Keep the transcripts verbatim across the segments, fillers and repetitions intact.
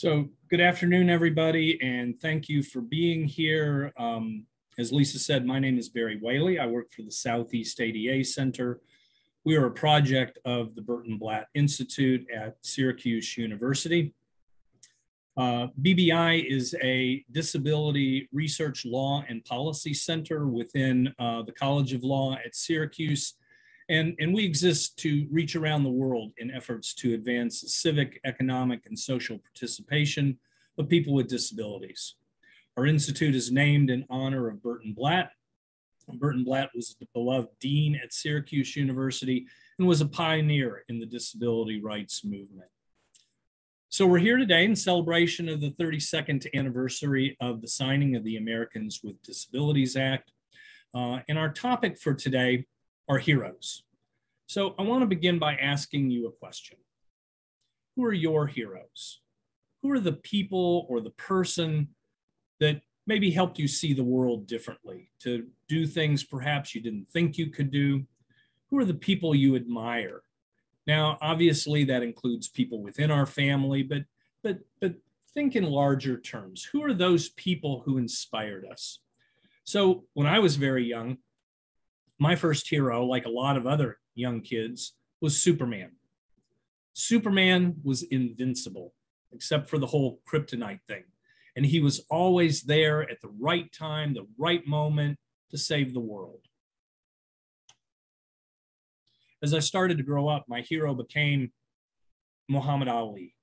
So good afternoon, everybody, and thank you for being here. Um, as Lisa said, my name is Barry Whaley. I work for the Southeast A D A Center. We are a project of the Burton Blatt Institute at Syracuse University. Uh, B B I is a disability research law and policy center within uh, the College of Law at Syracuse. And, and we exist to reach around the world in efforts to advance the civic, economic, and social participation of people with disabilities. Our institute is named in honor of Burton Blatt. Burton Blatt was the beloved dean at Syracuse University and was a pioneer in the disability rights movement. So we're here today in celebration of the thirty-second anniversary of the signing of the Americans with Disabilities Act. Uh, and our topic for today are heroes. So I want to begin by asking you a question. Who are your heroes? Who are the people or the person that maybe helped you see the world differently, to do things perhaps you didn't think you could do? Who are the people you admire? Now, obviously that includes people within our family, but, but, but think in larger terms. Who are those people who inspired us? So when I was very young, my first hero, like a lot of other young kids, was Superman. Superman was invincible, except for the whole kryptonite thing. And he was always there at the right time, the right moment to save the world. As I started to grow up, my hero became Muhammad Ali.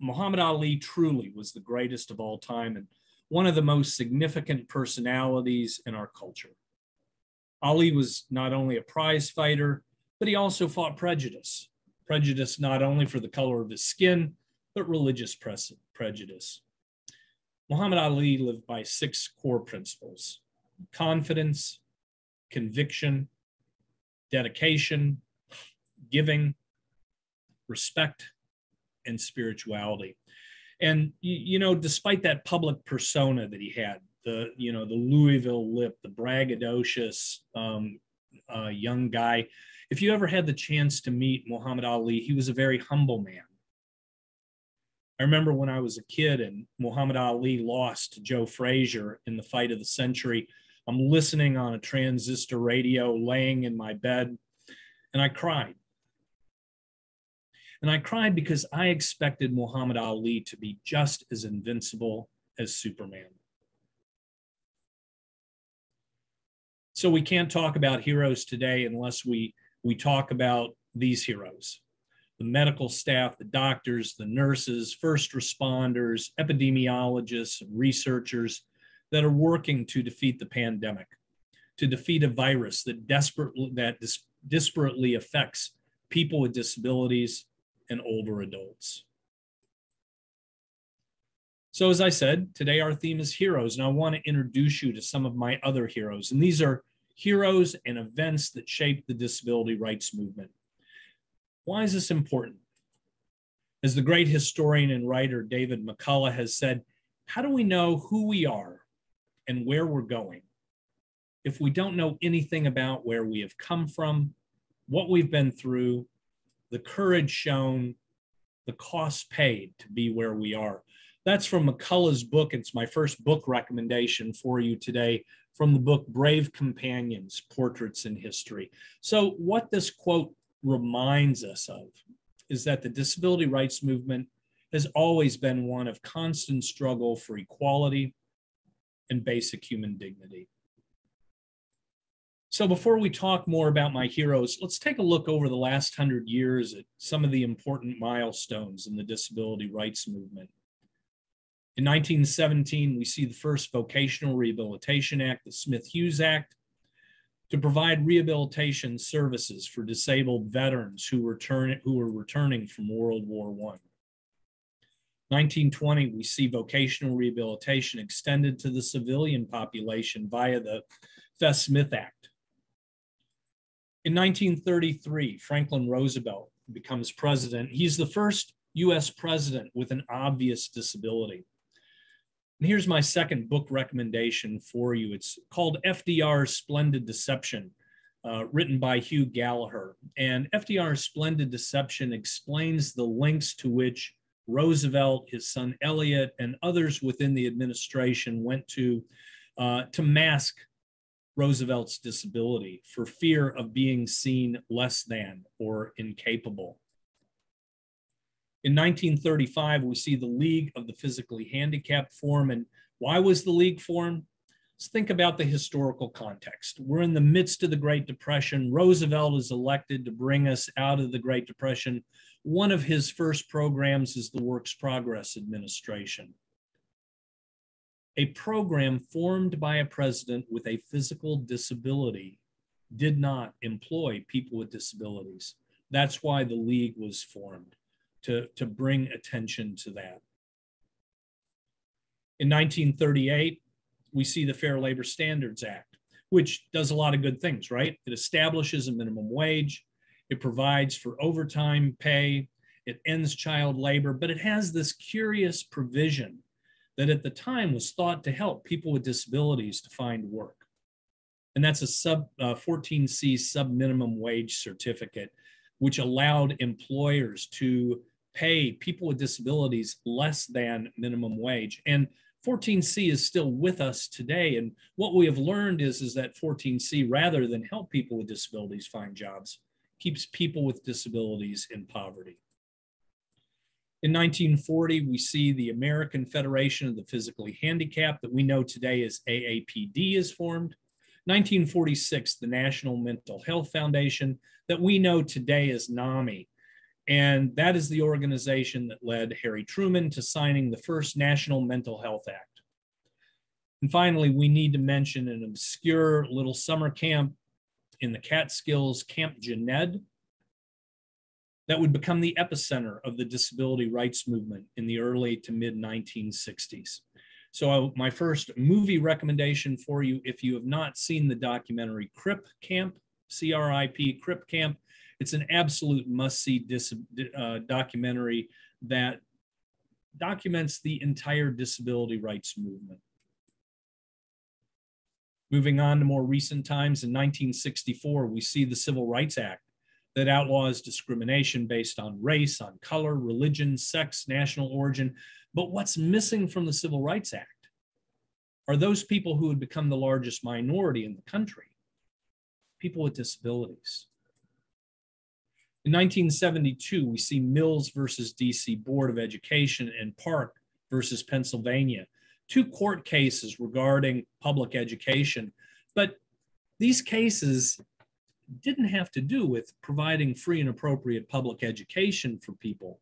Muhammad Ali truly was the greatest of all time and one of the most significant personalities in our culture. Ali was not only a prize fighter, but he also fought prejudice. Prejudice not only for the color of his skin, but religious prejudice. Muhammad Ali lived by six core principles: confidence, conviction, dedication, giving, respect, and spirituality. And, you know, despite that public persona that he had, the, you know, the Louisville lip, the braggadocious um, uh, young guy. If you ever had the chance to meet Muhammad Ali, he was a very humble man. I remember when I was a kid and Muhammad Ali lost to Joe Frazier in the fight of the century. I'm listening on a transistor radio, laying in my bed, and I cried. And I cried because I expected Muhammad Ali to be just as invincible as Superman. So we can't talk about heroes today unless we, we talk about these heroes: the medical staff, the doctors, the nurses, first responders, epidemiologists, and researchers that are working to defeat the pandemic, to defeat a virus that desperately, that dis, disparately affects people with disabilities and older adults. So as I said, today our theme is heroes, and I want to introduce you to some of my other heroes. And these are heroes and events that shaped the disability rights movement. Why is this important? As the great historian and writer David McCullough has said, how do we know who we are and where we're going if we don't know anything about where we have come from, what we've been through, the courage shown, the cost paid to be where we are? That's from McCullough's book. It's my first book recommendation for you today, from the book Brave Companions, Portraits in History. So what this quote reminds us of is that the disability rights movement has always been one of constant struggle for equality and basic human dignity. So before we talk more about my heroes, let's take a look over the last hundred years at some of the important milestones in the disability rights movement. In nineteen seventeen, we see the first Vocational Rehabilitation Act, the Smith-Hughes Act, to provide rehabilitation services for disabled veterans who, return, who were returning from World War One. nineteen twenty, we see vocational rehabilitation extended to the civilian population via the Fess-Smith Act. In nineteen thirty-three, Franklin Roosevelt becomes president. He's the first U S president with an obvious disability. And here's my second book recommendation for you. It's called F D R's Splendid Deception, uh, written by Hugh Gallagher. And F D R's Splendid Deception explains the lengths to which Roosevelt, his son Elliot, and others within the administration went to, uh, to mask Roosevelt's disability for fear of being seen less than or incapable. In nineteen thirty-five, we see the League of the Physically Handicapped form. And why was the League formed? Let's think about the historical context. We're in the midst of the Great Depression. Roosevelt is elected to bring us out of the Great Depression. One of his first programs is the Works Progress Administration, a program formed by a president with a physical disability did not employ people with disabilities. That's why the League was formed, to, to bring attention to that. In nineteen thirty-eight, we see the Fair Labor Standards Act, which does a lot of good things, right? It establishes a minimum wage. It provides for overtime pay. It ends child labor, but it has this curious provision that at the time was thought to help people with disabilities to find work. And that's a sub uh, fourteen C subminimum wage certificate, which allowed employers to pay people with disabilities less than minimum wage. And fourteen C is still with us today. And what we have learned is, is that fourteen C, rather than help people with disabilities find jobs, keeps people with disabilities in poverty. In nineteen forty, we see the American Federation of the Physically Handicapped, that we know today as A A P D, is formed. nineteen forty-six, the National Mental Health Foundation, that we know today as NAMI. And that is the organization that led Harry Truman to signing the first National Mental Health Act. And finally, we need to mention an obscure little summer camp in the Catskills, Camp Jened, that would become the epicenter of the disability rights movement in the early to mid nineteen sixties. So I, my first movie recommendation for you, if you have not seen the documentary Crip Camp, C R I P, Crip Camp, it's an absolute must-see uh, documentary that documents the entire disability rights movement. Moving on to more recent times, in nineteen sixty-four, we see the Civil Rights Act, that outlaws discrimination based on race, on color, religion, sex, national origin. But what's missing from the Civil Rights Act are those people who would become the largest minority in the country, people with disabilities. In nineteen seventy-two, we see Mills versus D C Board of Education and Park versus Pennsylvania, two court cases regarding public education. But these cases didn't have to do with providing free and appropriate public education for people.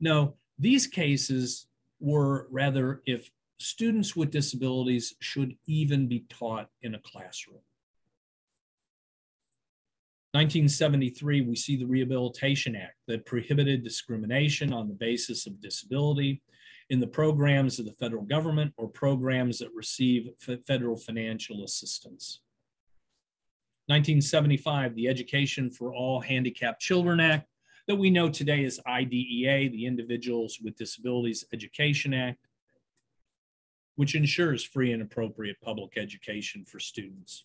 No, these cases were rather if students with disabilities should even be taught in a classroom. nineteen seventy-three, we see the Rehabilitation Act that prohibited discrimination on the basis of disability in the programs of the federal government or programs that receive federal financial assistance. nineteen seventy-five, the Education for All Handicapped Children Act, that we know today as I D E A, the Individuals with Disabilities Education Act, which ensures free and appropriate public education for students.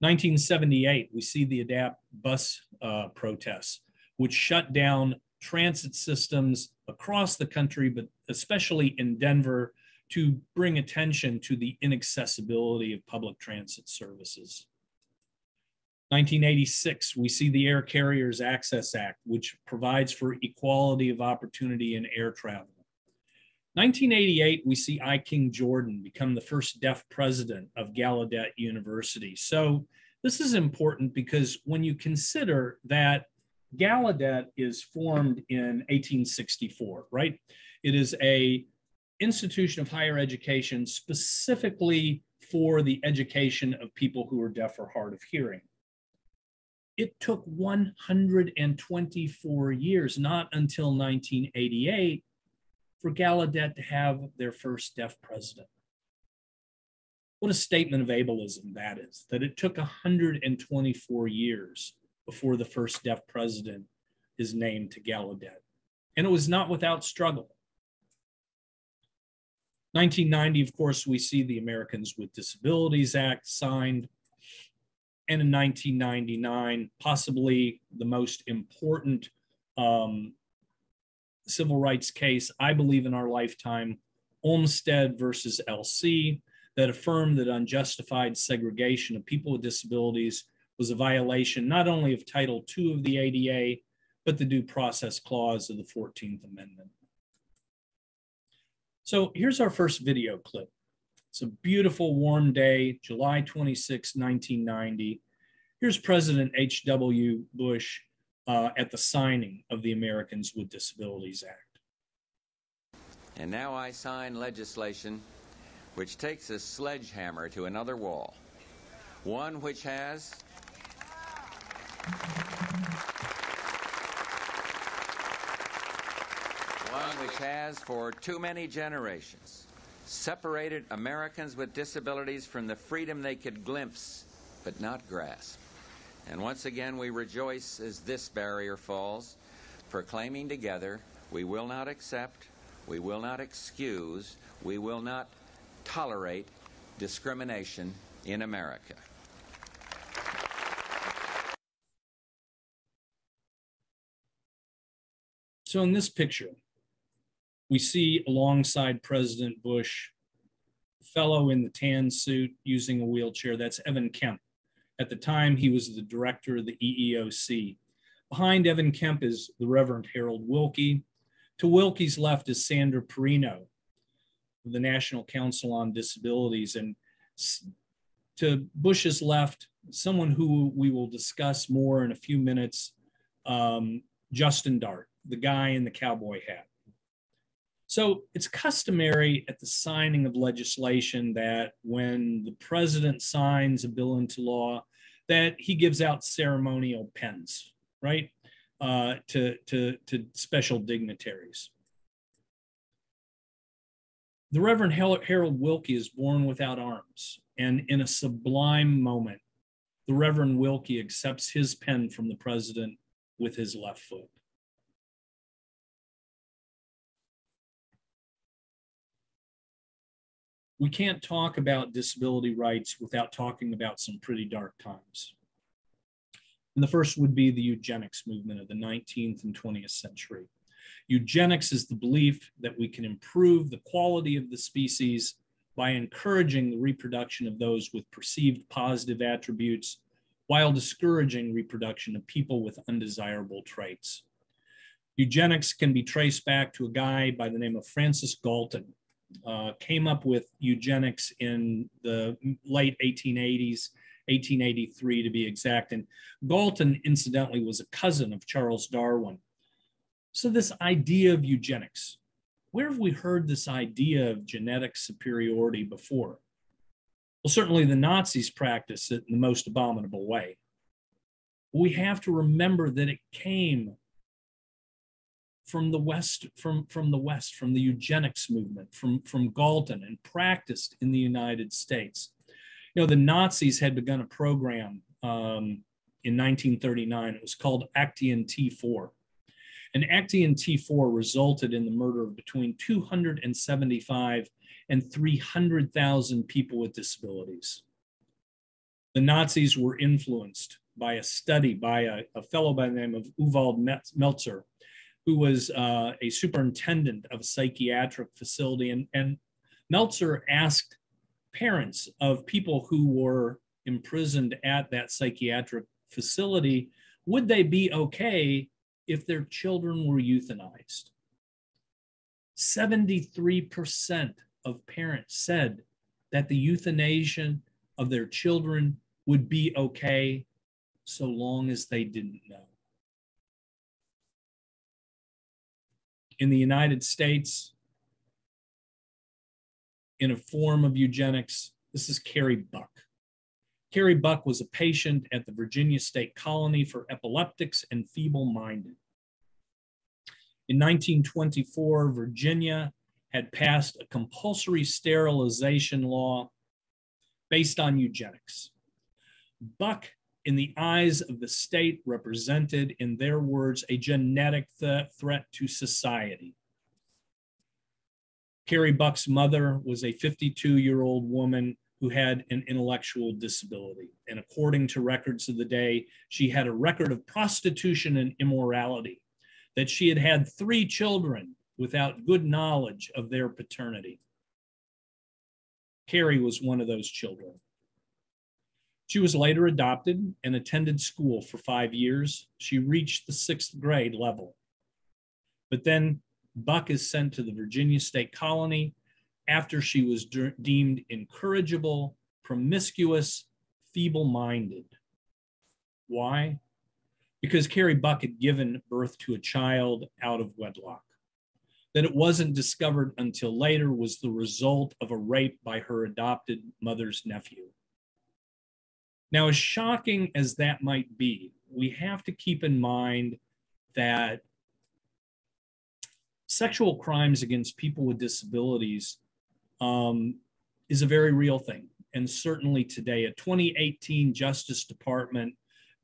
nineteen seventy-eight, we see the ADAPT bus uh, protests, which shut down transit systems across the country, but especially in Denver, to bring attention to the inaccessibility of public transit services. nineteen eighty-six, we see the Air Carriers Access Act, which provides for equality of opportunity in air travel. nineteen eighty-eight, we see I. King Jordan become the first deaf president of Gallaudet University. So this is important because when you consider that Gallaudet is formed in eighteen sixty-four, right? It is a institution of higher education specifically for the education of people who are deaf or hard of hearing. It took one hundred twenty-four years, not until nineteen eighty-eight, for Gallaudet to have their first deaf president. What a statement of ableism that is, that it took one hundred twenty-four years before the first deaf president is named to Gallaudet. And it was not without struggle. nineteen ninety, of course, we see the Americans with Disabilities Act signed. And in nineteen ninety-nine, possibly the most important um, civil rights case, I believe in our lifetime, Olmstead versus L C, that affirmed that unjustified segregation of people with disabilities was a violation not only of Title two of the A D A, but the Due Process Clause of the fourteenth amendment. So here's our first video clip. It's a beautiful warm day, July twenty-sixth, nineteen ninety. Here's President H W Bush uh, at the signing of the Americans with Disabilities Act. And now I sign legislation which takes a sledgehammer to another wall, one which has one which has for too many generations separated Americans with disabilities from the freedom they could glimpse but not grasp. And once again we rejoice as this barrier falls, proclaiming together we will not accept, we will not excuse, we will not tolerate discrimination in America. So in this picture, we see alongside President Bush, a fellow in the tan suit using a wheelchair, that's Evan Kemp. At the time, he was the director of the E E O C. Behind Evan Kemp is the Reverend Harold Wilkie. To Wilkie's left is Sandra Perino, the National Council on Disabilities. And to Bush's left, someone who we will discuss more in a few minutes, um, Justin Dart, the guy in the cowboy hat. So it's customary at the signing of legislation that when the president signs a bill into law, that he gives out ceremonial pens, right, uh, to, to, to special dignitaries. The Reverend Harold Wilkie is born without arms, and in a sublime moment, the Reverend Wilkie accepts his pen from the president with his left foot. We can't talk about disability rights without talking about some pretty dark times. And the first would be the eugenics movement of the nineteenth and twentieth century. Eugenics is the belief that we can improve the quality of the species by encouraging the reproduction of those with perceived positive attributes while discouraging reproduction of people with undesirable traits. Eugenics can be traced back to a guy by the name of Francis Galton. Uh, came up with eugenics in the late eighteen eighties, eighteen eighty-three to be exact. And Galton, incidentally, was a cousin of Charles Darwin. So this idea of eugenics, where have we heard this idea of genetic superiority before? Well, certainly the Nazis practiced it in the most abominable way. We have to remember that it came from the West, from, from the West, from the eugenics movement, from, from Galton, and practiced in the United States. You know, the Nazis had begun a program um, in nineteen thirty-nine. It was called Action T four. And Action T four resulted in the murder of between two hundred seventy-five and three hundred thousand people with disabilities. The Nazis were influenced by a study by a, a fellow by the name of Uwald Meltzer, who was uh, a superintendent of a psychiatric facility. And, and Meltzer asked parents of people who were imprisoned at that psychiatric facility, would they be okay if their children were euthanized? seventy-three percent of parents said that the euthanasia of their children would be okay so long as they didn't know. In the United States, in a form of eugenics, this is Carrie Buck. Carrie Buck was a patient at the Virginia State Colony for epileptics and feeble-minded. In nineteen twenty-four, Virginia had passed a compulsory sterilization law based on eugenics. Buck, in the eyes of the state, represented, in their words, a genetic th threat to society. Carrie Buck's mother was a fifty-two-year-old woman who had an intellectual disability. And according to records of the day, she had a record of prostitution and immorality that she had had three children without good knowledge of their paternity. Carrie was one of those children. She was later adopted and attended school for five years. She reached the sixth grade level. But then Buck is sent to the Virginia State Colony after she was de- deemed incorrigible, promiscuous, feeble-minded. Why? Because Carrie Buck had given birth to a child out of wedlock. That it wasn't discovered until later was the result of a rape by her adopted mother's nephew. Now, as shocking as that might be, we have to keep in mind that sexual crimes against people with disabilities um, is a very real thing. And certainly today, a twenty eighteen Justice Department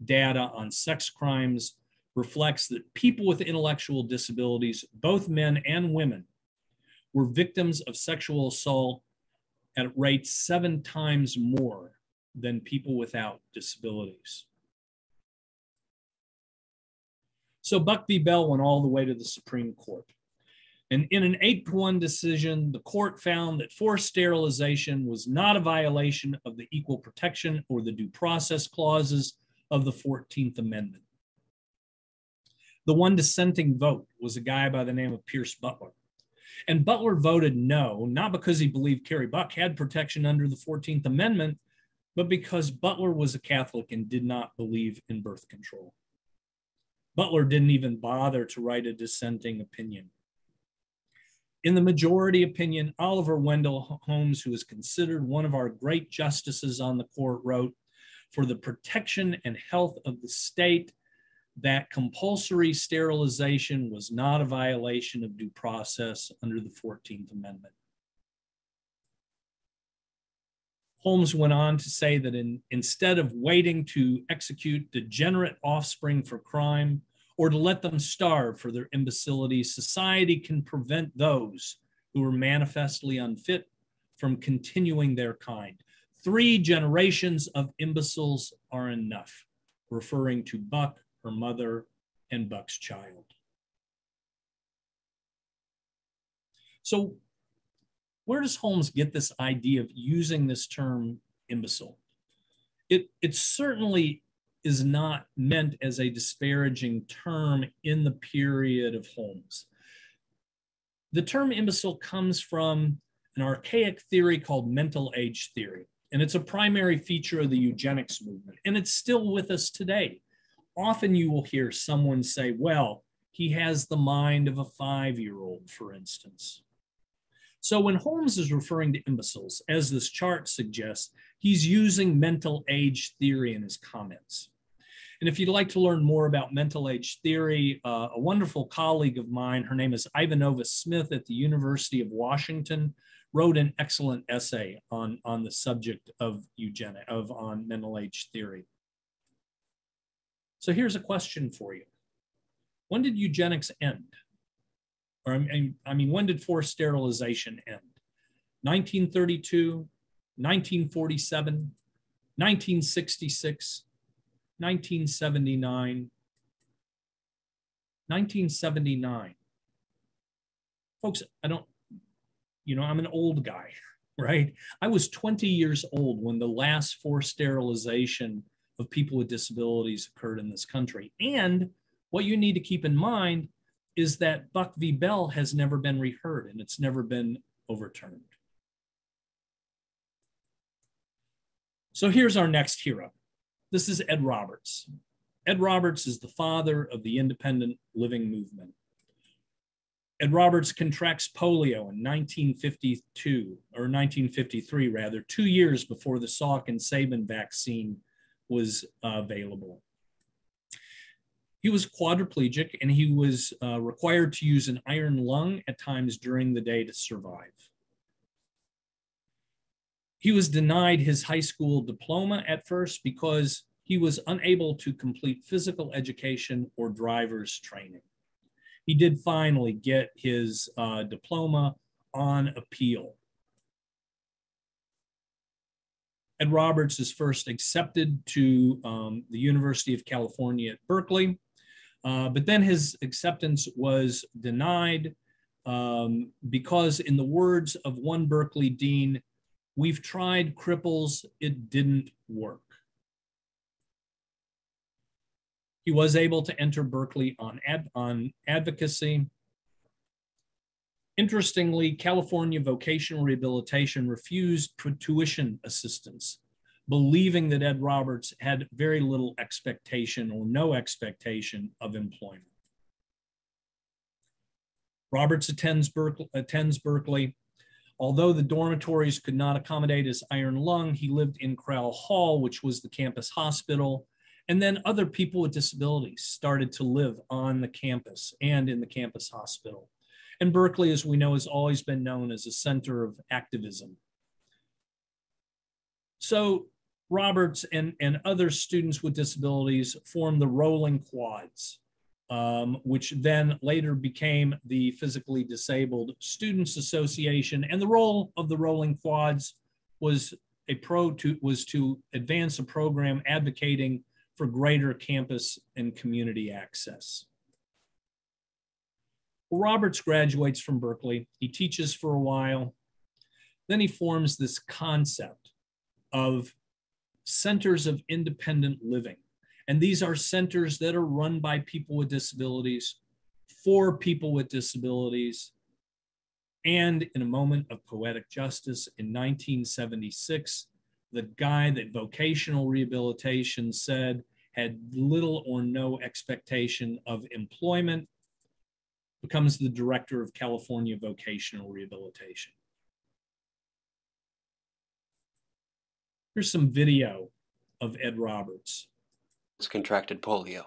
data on sex crimes reflects that people with intellectual disabilities, both men and women, were victims of sexual assault at rates seven times more than people without disabilities. So Buck v. Bell went all the way to the Supreme Court. And in an eight to one decision, the court found that forced sterilization was not a violation of the equal protection or the due process clauses of the fourteenth Amendment. The one dissenting vote was a guy by the name of Pierce Butler. And Butler voted no, not because he believed Carrie Buck had protection under the fourteenth Amendment, but because Butler was a Catholic and did not believe in birth control. Butler didn't even bother to write a dissenting opinion. In the majority opinion, Oliver Wendell Holmes, who is considered one of our great justices on the court, wrote, "For the protection and health of the state, that compulsory sterilization was not a violation of due process under the fourteenth Amendment." Holmes went on to say that in, instead of waiting to execute degenerate offspring for crime or to let them starve for their imbecility, society can prevent those who are manifestly unfit from continuing their kind. Three generations of imbeciles are enough, referring to Buck, her mother, and Buck's child. So where does Holmes get this idea of using this term imbecile? It, it certainly is not meant as a disparaging term in the period of Holmes. The term imbecile comes from an archaic theory called mental age theory, and it's a primary feature of the eugenics movement, and it's still with us today. Often you will hear someone say, well, he has the mind of a five-year-old, for instance. So when Holmes is referring to imbeciles, as this chart suggests, he's using mental age theory in his comments. And if you'd like to learn more about mental age theory, uh, a wonderful colleague of mine, her name is Ivanova Smith at the University of Washington, wrote an excellent essay on, on the subject of eugenics, of on mental age theory. So here's a question for you. When did eugenics end? Or, I mean, when did forced sterilization end? nineteen thirty-two, nineteen forty-seven, nineteen sixty-six, nineteen seventy-nine, nineteen seventy-nine. Folks, I don't, you know, I'm an old guy, right? I was twenty years old when the last forced sterilization of people with disabilities occurred in this country. And what you need to keep in mind is that Buck v. Bell has never been reheard and it's never been overturned. So here's our next hero. This is Ed Roberts. Ed Roberts is the father of the independent living movement. Ed Roberts contracts polio in nineteen fifty-two, or nineteen fifty-three rather, two years before the Salk and Sabin vaccine was uh, available. He was quadriplegic and he was uh, required to use an iron lung at times during the day to survive. He was denied his high school diploma at first because he was unable to complete physical education or driver's training. He did finally get his uh, diploma on appeal. Ed Roberts is first accepted to um, the University of California at Berkeley. Uh, but then his acceptance was denied um, because, in the words of one Berkeley dean, "We've tried cripples, it didn't work." He was able to enter Berkeley on, ad, on advocacy. Interestingly, California Vocational Rehabilitation refused tuition assistance, believing that Ed Roberts had very little expectation or no expectation of employment. Roberts attends Berkeley, attends Berkeley. Although the dormitories could not accommodate his iron lung, he lived in Crowell Hall, which was the campus hospital. And then other people with disabilities started to live on the campus and in the campus hospital. And Berkeley, as we know, has always been known as a center of activism. So Roberts and, and other students with disabilities formed the Rolling Quads, um, which then later became the Physically Disabled Students Association. And the role of the Rolling Quads was, a pro to, was to advance a program advocating for greater campus and community access. Roberts graduates from Berkeley. He teaches for a while. Then he forms this concept of centers of independent living. And these are centers that are run by people with disabilities, for people with disabilities. And in a moment of poetic justice, in nineteen seventy-six, the guy that vocational rehabilitation said had little or no expectation of employment becomes the director of California Vocational Rehabilitation. Here's some video of Ed Roberts. He contracted polio.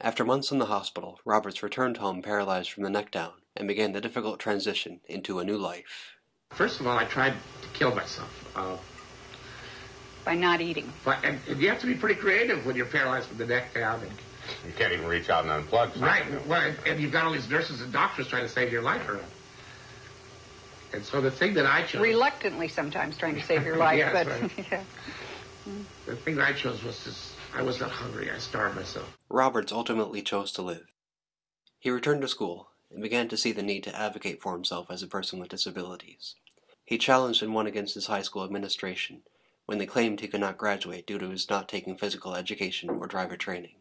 After months in the hospital, Roberts returned home paralyzed from the neck down and began the difficult transition into a new life. First of all, I tried to kill myself. Uh, By not eating. But, and you have to be pretty creative when you're paralyzed from the neck down. And you can't even reach out and unplug something. Right. Well, and you've got all these nurses and doctors trying to save your life around. And so the thing that I chose... Reluctantly sometimes trying to save your life, yes, but... Right. Yeah. The thing that I chose was just, I was not hungry. I starved myself. Roberts ultimately chose to live. He returned to school and began to see the need to advocate for himself as a person with disabilities. He challenged and won against his high school administration when they claimed he could not graduate due to his not taking physical education or driver training.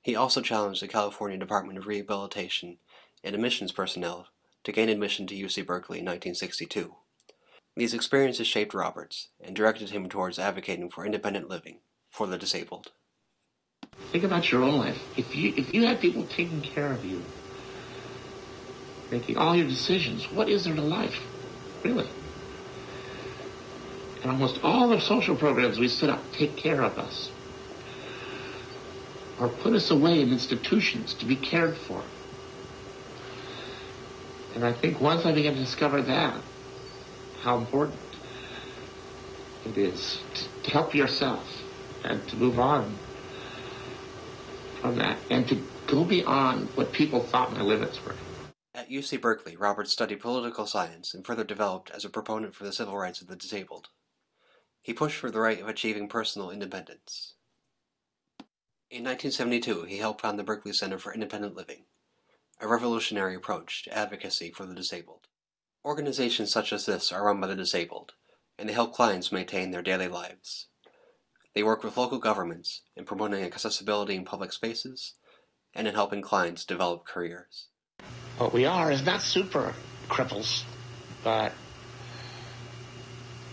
He also challenged the California Department of Rehabilitation and admissions personnel to gain admission to U C Berkeley in nineteen sixty-two. These experiences shaped Roberts and directed him towards advocating for independent living for the disabled. Think about your own life. If you, if you had people taking care of you, making all your decisions, what is there to life, really? And almost all the social programs we set up take care of us or put us away in institutions to be cared for. And I think once I began to discover that, how important it is to help yourself and to move on from that and to go beyond what people thought my limits were. At U C Berkeley, Roberts studied political science and further developed as a proponent for the civil rights of the disabled. He pushed for the right of achieving personal independence. In nineteen seventy-two, he helped found the Berkeley Center for Independent Living, a revolutionary approach to advocacy for the disabled. Organizations such as this are run by the disabled, and they help clients maintain their daily lives. They work with local governments in promoting accessibility in public spaces and in helping clients develop careers. What we are is not super cripples, but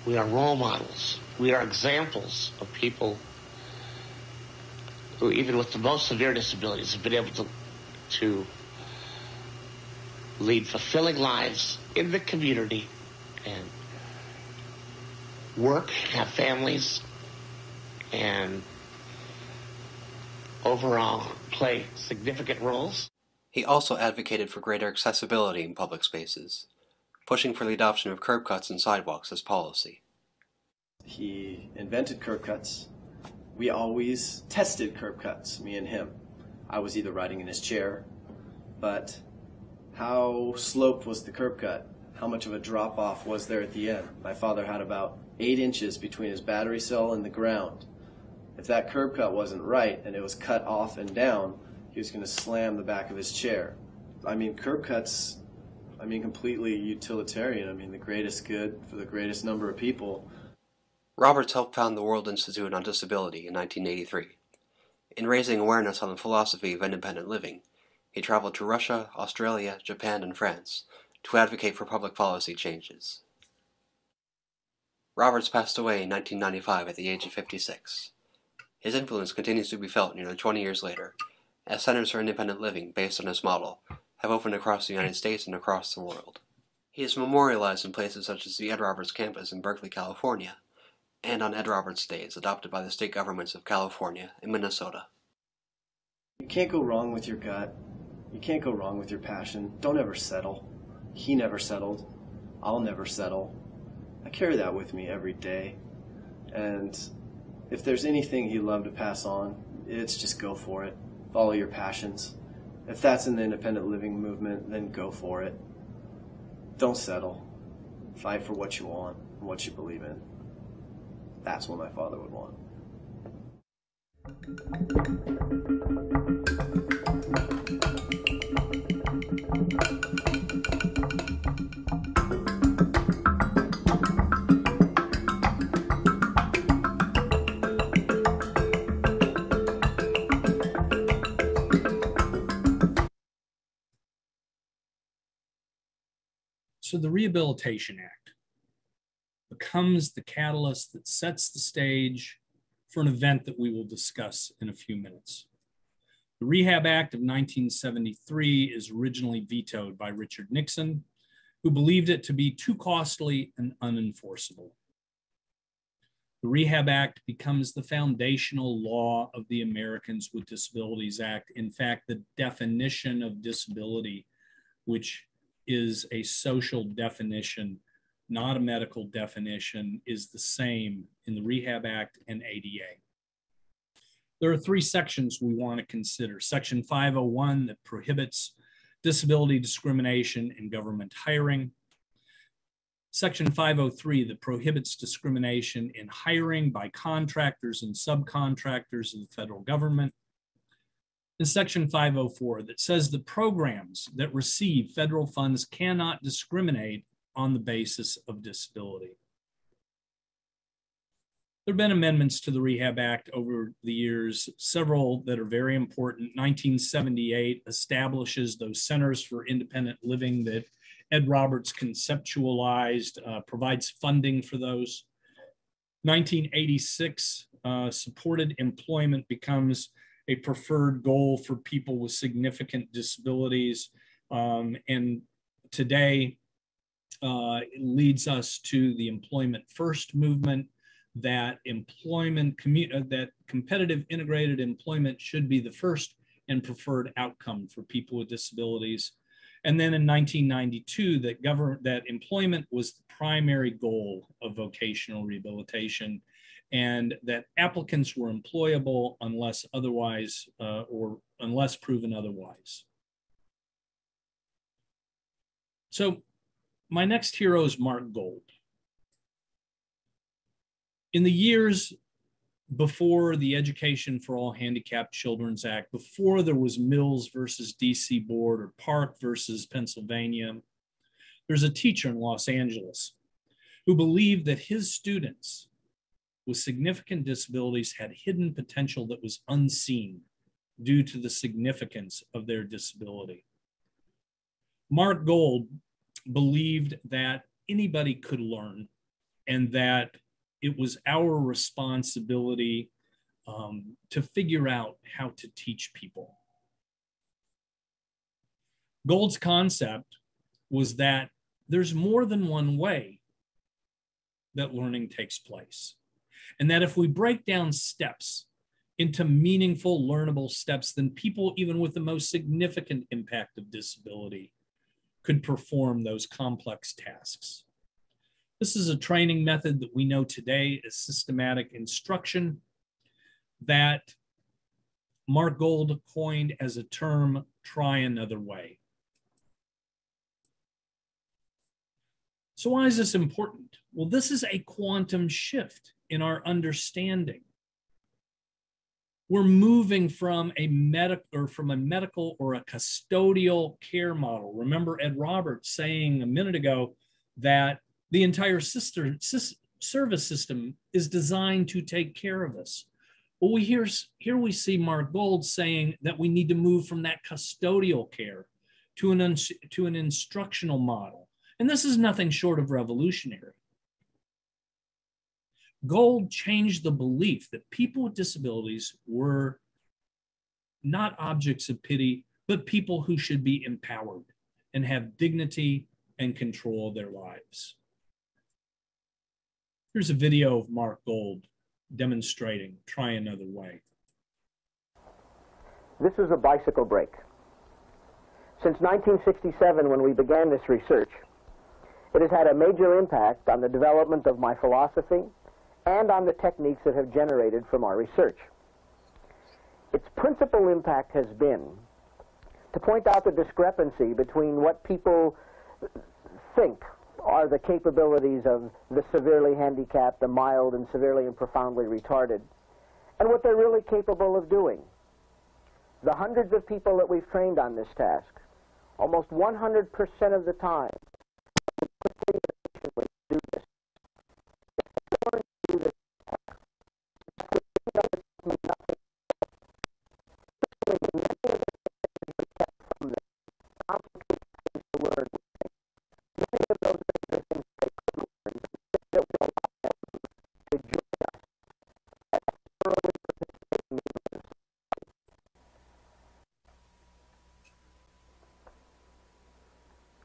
we are role models. We are examples of people who, even with the most severe disabilities, have been able to, to lead fulfilling lives in the community and work, have families, and overall play significant roles. He also advocated for greater accessibility in public spaces, pushing for the adoption of curb cuts and sidewalks as policy. He invented curb cuts. We always tested curb cuts, me and him. I was either riding in his chair, but how sloped was the curb cut? How much of a drop-off was there at the end? My father had about eight inches between his battery cell and the ground. If that curb cut wasn't right and it was cut off and down, he was going to slam the back of his chair. I mean, curb cuts, I mean, completely utilitarian. I mean, the greatest good for the greatest number of people. Roberts helped found the World Institute on Disability in nineteen eighty-three. In raising awareness on the philosophy of independent living, he traveled to Russia, Australia, Japan, and France to advocate for public policy changes. Roberts passed away in nineteen ninety-five at the age of fifty-six. His influence continues to be felt nearly twenty years later, as centers for independent living based on his model have opened across the United States and across the world. He is memorialized in places such as the Ed Roberts campus in Berkeley, California, and on Ed Roberts Days adopted by the state governments of California and Minnesota. You can't go wrong with your gut. You can't go wrong with your passion. Don't ever settle. He never settled. I'll never settle. I carry that with me every day. And if there's anything he'd love to pass on, it's just go for it. Follow your passions. If that's in the independent living movement, then go for it. Don't settle. Fight for what you want and what you believe in. That's what my father would want. So the Rehabilitation Act becomes the catalyst that sets the stage for an event that we will discuss in a few minutes. The Rehab Act of nineteen seventy-three is originally vetoed by Richard Nixon, who believed it to be too costly and unenforceable. The Rehab Act becomes the foundational law of the Americans with Disabilities Act. In fact, the definition of disability, which is a social definition, not a medical definition, is the same in the Rehab Act and A D A. There are three sections we want to consider. Section five oh one that prohibits disability discrimination in government hiring. Section five oh three that prohibits discrimination in hiring by contractors and subcontractors of the federal government. And Section five oh four that says the programs that receive federal funds cannot discriminate on the basis of disability. There have been amendments to the Rehab Act over the years, several that are very important. nineteen seventy-eight establishes those centers for independent living that Ed Roberts conceptualized, uh, provides funding for those. nineteen eighty-six, uh, supported employment becomes a preferred goal for people with significant disabilities. Um, and today uh, it leads us to the Employment First movement, that employment, commu- that competitive integrated employment should be the first and preferred outcome for people with disabilities. And then in nineteen ninety-two, that, government, that employment was the primary goal of vocational rehabilitation, and that applicants were employable unless otherwise, uh, or unless proven otherwise. So my next hero is Mark Gold. In the years before the Education for All Handicapped Children's Act, before there was Mills versus D C Board or Park versus Pennsylvania, there's a teacher in Los Angeles who believed that his students with significant disabilities had hidden potential that was unseen due to the significance of their disability. Mark Gold believed that anybody could learn and that it was our responsibility um, to figure out how to teach people. Gold's concept was that there's more than one way that learning takes place. And that if we break down steps into meaningful, learnable steps, then people even with the most significant impact of disability could perform those complex tasks. This is a training method that we know today as systematic instruction that Mark Gold coined as a term, try another way. So why is this important? Well, this is a quantum shift in our understanding. we're moving from a medic or from a medical or a custodial care model. Remember Ed Roberts saying a minute ago that the entire sister, sis, service system is designed to take care of us. Well, we hear, here we see Mark Gold saying that we need to move from that custodial care to an, to an instructional model. And this is nothing short of revolutionary. Gold changed the belief that people with disabilities were not objects of pity, but people who should be empowered and have dignity and control of their lives. Here's a video of Mark Gold demonstrating Try Another Way. This is a bicycle brake. Since nineteen sixty-seven, when we began this research, it has had a major impact on the development of my philosophy and on the techniques that have generated from our research. Its principal impact has been to point out the discrepancy between what people think are the capabilities of the severely handicapped, the mild and severely and profoundly retarded, and what they're really capable of doing. The hundreds of people that we've trained on this task, almost one hundred percent of the time, do this.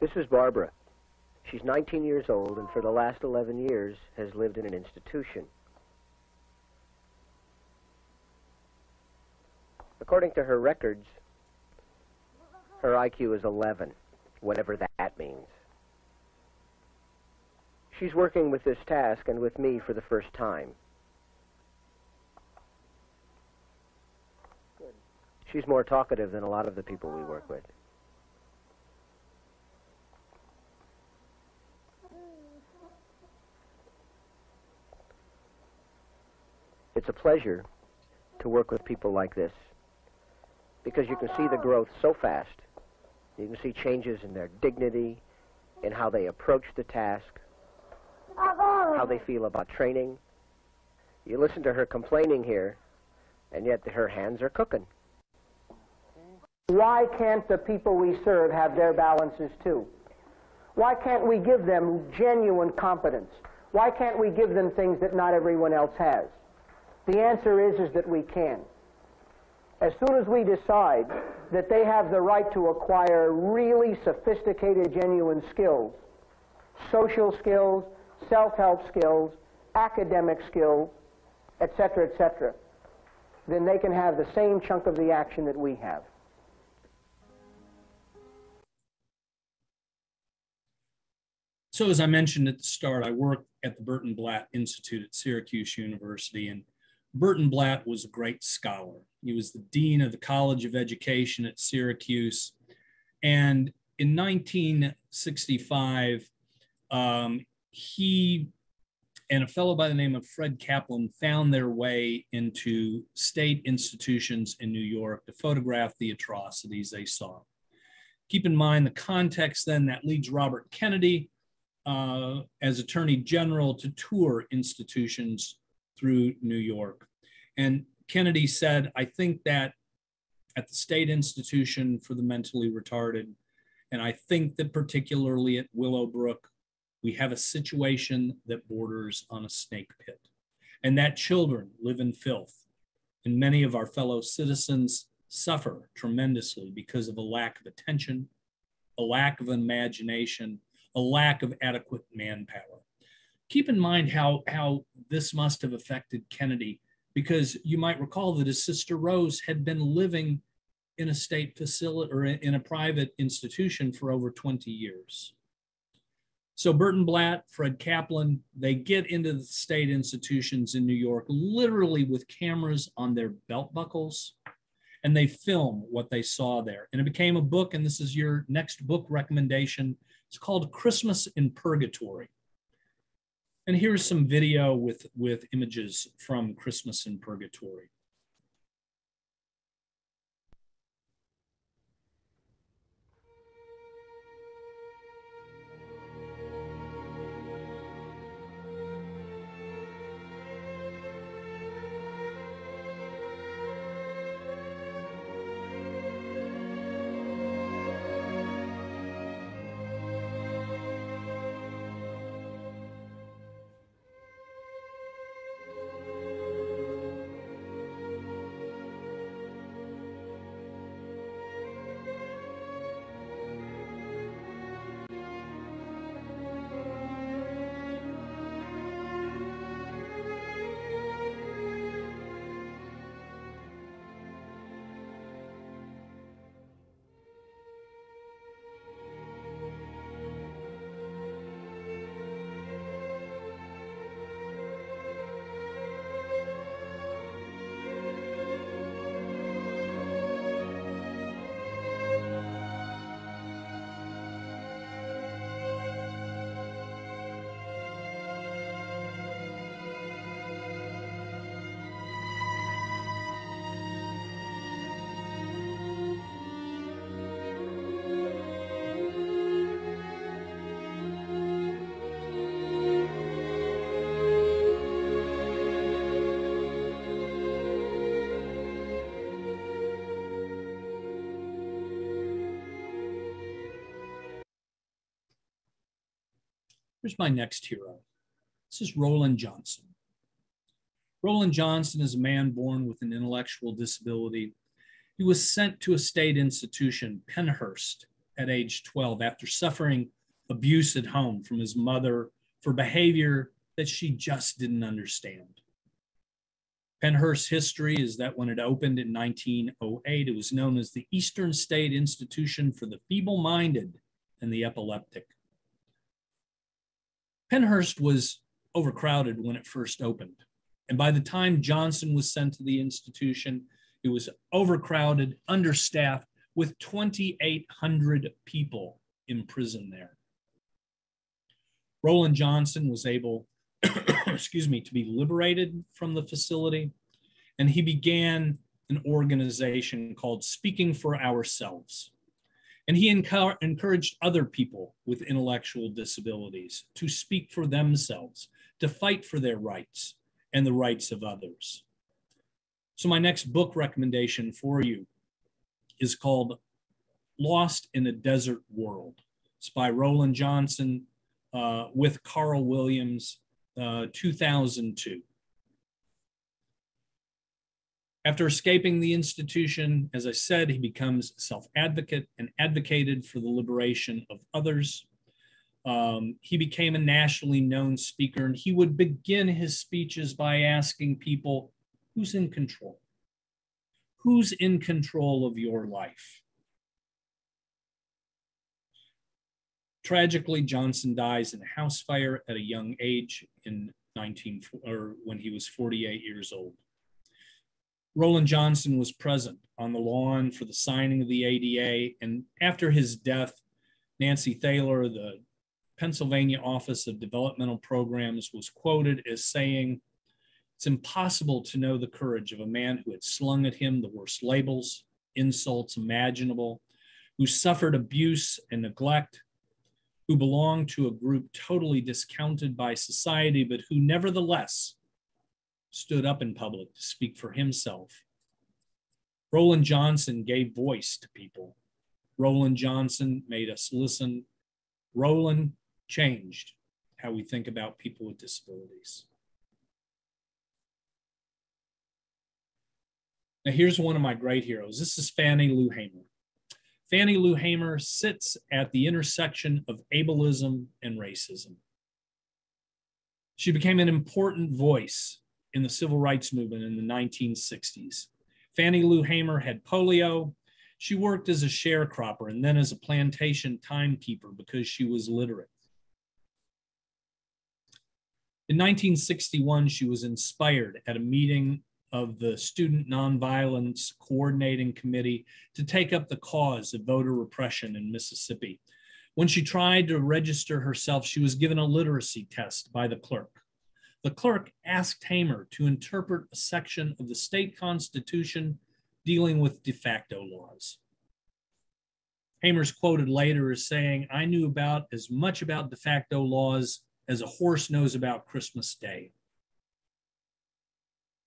This is Barbara. She's nineteen years old and for the last eleven years has lived in an institution. According to her records, her I Q is eleven, whatever that means. She's working with this task and with me for the first time. She's more talkative than a lot of the people we work with. It's a pleasure to work with people like this because you can see the growth so fast. You can see changes in their dignity, in how they approach the task, how they feel about training. You listen to her complaining here, and yet her hands are cooking. Why can't the people we serve have their balances too? Why can't we give them genuine competence? Why can't we give them things that not everyone else has? The answer is, is that we can. As soon as we decide that they have the right to acquire really sophisticated, genuine skills, social skills, self-help skills, academic skills, et cetera, et cetera, then they can have the same chunk of the action that we have. So as I mentioned at the start, I worked at the Burton Blatt Institute at Syracuse University, and Burton Blatt was a great scholar. He was the dean of the College of Education at Syracuse. And in nineteen sixty-five, um, he and a fellow by the name of Fred Kaplan found their way into state institutions in New York to photograph the atrocities they saw. Keep in mind the context then that leads Robert Kennedy uh, as Attorney General to tour institutions through New York. And Kennedy said, I think that at the State Institution for the Mentally Retarded, and I think that particularly at Willowbrook, we have a situation that borders on a snake pit, and that children live in filth. And many of our fellow citizens suffer tremendously because of a lack of attention, a lack of imagination, a lack of adequate manpower. Keep in mind how, how this must have affected Kennedy, because you might recall that his sister Rose had been living in a state facility or in a private institution for over twenty years. So Burton Blatt, Fred Kaplan, they get into the state institutions in New York literally with cameras on their belt buckles, and they film what they saw there. And it became a book, and this is your next book recommendation. It's called Christmas in Purgatory. And here's some video with, with images from Christmas in Purgatory. Here's my next hero. This is Roland Johnson. Roland Johnson is a man born with an intellectual disability. He was sent to a state institution, Penhurst, at age twelve after suffering abuse at home from his mother for behavior that she just didn't understand. Penhurst's history is that when it opened in nineteen oh eight, it was known as the Eastern State Institution for the Feeble-Minded and the Epileptic. Penhurst was overcrowded when it first opened, and by the time Johnson was sent to the institution, it was overcrowded, understaffed, with twenty-eight hundred people imprisoned there. Roland Johnson was able, excuse me, to be liberated from the facility, and he began an organization called Speaking for Ourselves. And he encour- encouraged other people with intellectual disabilities to speak for themselves, to fight for their rights and the rights of others. So my next book recommendation for you is called Lost in a Desert World. It's by Roland Johnson uh, with Carl Williams, uh, two thousand two. After escaping the institution, as I said, he becomes self-advocate and advocated for the liberation of others. Um, he became a nationally known speaker, and he would begin his speeches by asking people, who's in control? Who's in control of your life? Tragically, Johnson dies in a house fire at a young age in nineteen or when he was forty-eight years old. Roland Johnson was present on the lawn for the signing of the A D A, and after his death, Nancy Thaler, the Pennsylvania Office of Developmental Programs, was quoted as saying, "It's impossible to know the courage of a man who had slung at him the worst labels, insults imaginable, who suffered abuse and neglect, who belonged to a group totally discounted by society, but who nevertheless stood up in public to speak for himself." Roland Johnson gave voice to people. Roland Johnson made us listen. Roland changed how we think about people with disabilities. Now here's one of my great heroes. This is Fannie Lou Hamer. Fannie Lou Hamer sits at the intersection of ableism and racism. She became an important voice in the civil rights movement in the nineteen sixties. Fannie Lou Hamer had polio. She worked as a sharecropper and then as a plantation timekeeper because she was literate. In nineteen sixty-one, she was inspired at a meeting of the Student Nonviolence Coordinating Committee to take up the cause of voter repression in Mississippi. When she tried to register herself, she was given a literacy test by the clerk. The clerk asked Hamer to interpret a section of the state constitution dealing with de facto laws. Hamer's quoted later as saying, "I knew about as much about de facto laws as a horse knows about Christmas Day."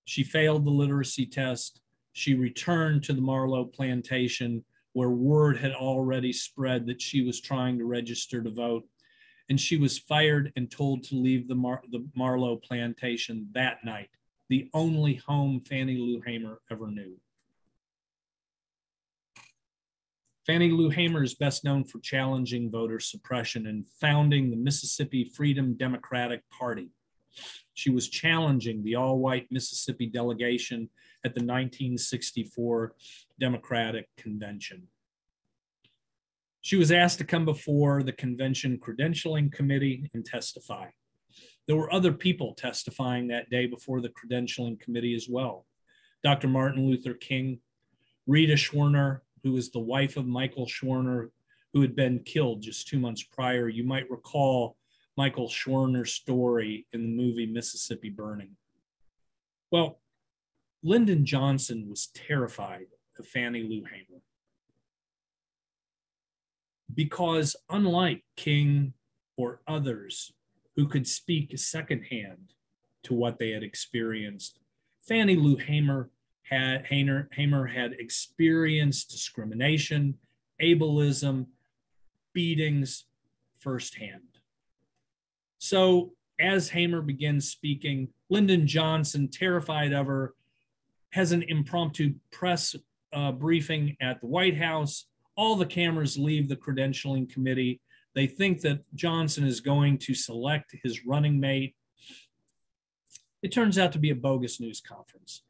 She failed the literacy test. She returned to the Marlow plantation where word had already spread that she was trying to register to vote. And she was fired and told to leave the, Mar the Marlow plantation that night, the only home Fannie Lou Hamer ever knew. Fannie Lou Hamer is best known for challenging voter suppression and founding the Mississippi Freedom Democratic Party. She was challenging the all-white Mississippi delegation at the nineteen sixty-four Democratic Convention. She was asked to come before the convention credentialing committee and testify. There were other people testifying that day before the credentialing committee as well. Doctor Martin Luther King, Rita Schwerner, who was the wife of Michael Schwerner, who had been killed just two months prior. You might recall Michael Schwerner's story in the movie Mississippi Burning. Well, Lyndon Johnson was terrified of Fannie Lou Hamer, because unlike King or others who could speak secondhand to what they had experienced, Fannie Lou Hamer had, Hamer, Hamer had experienced discrimination, ableism, beatings firsthand. So as Hamer begins speaking, Lyndon Johnson, terrified of her, has an impromptu press uh, briefing at the White House. All the cameras leave the credentialing committee. They think that Johnson is going to select his running mate. It turns out to be a bogus news conference.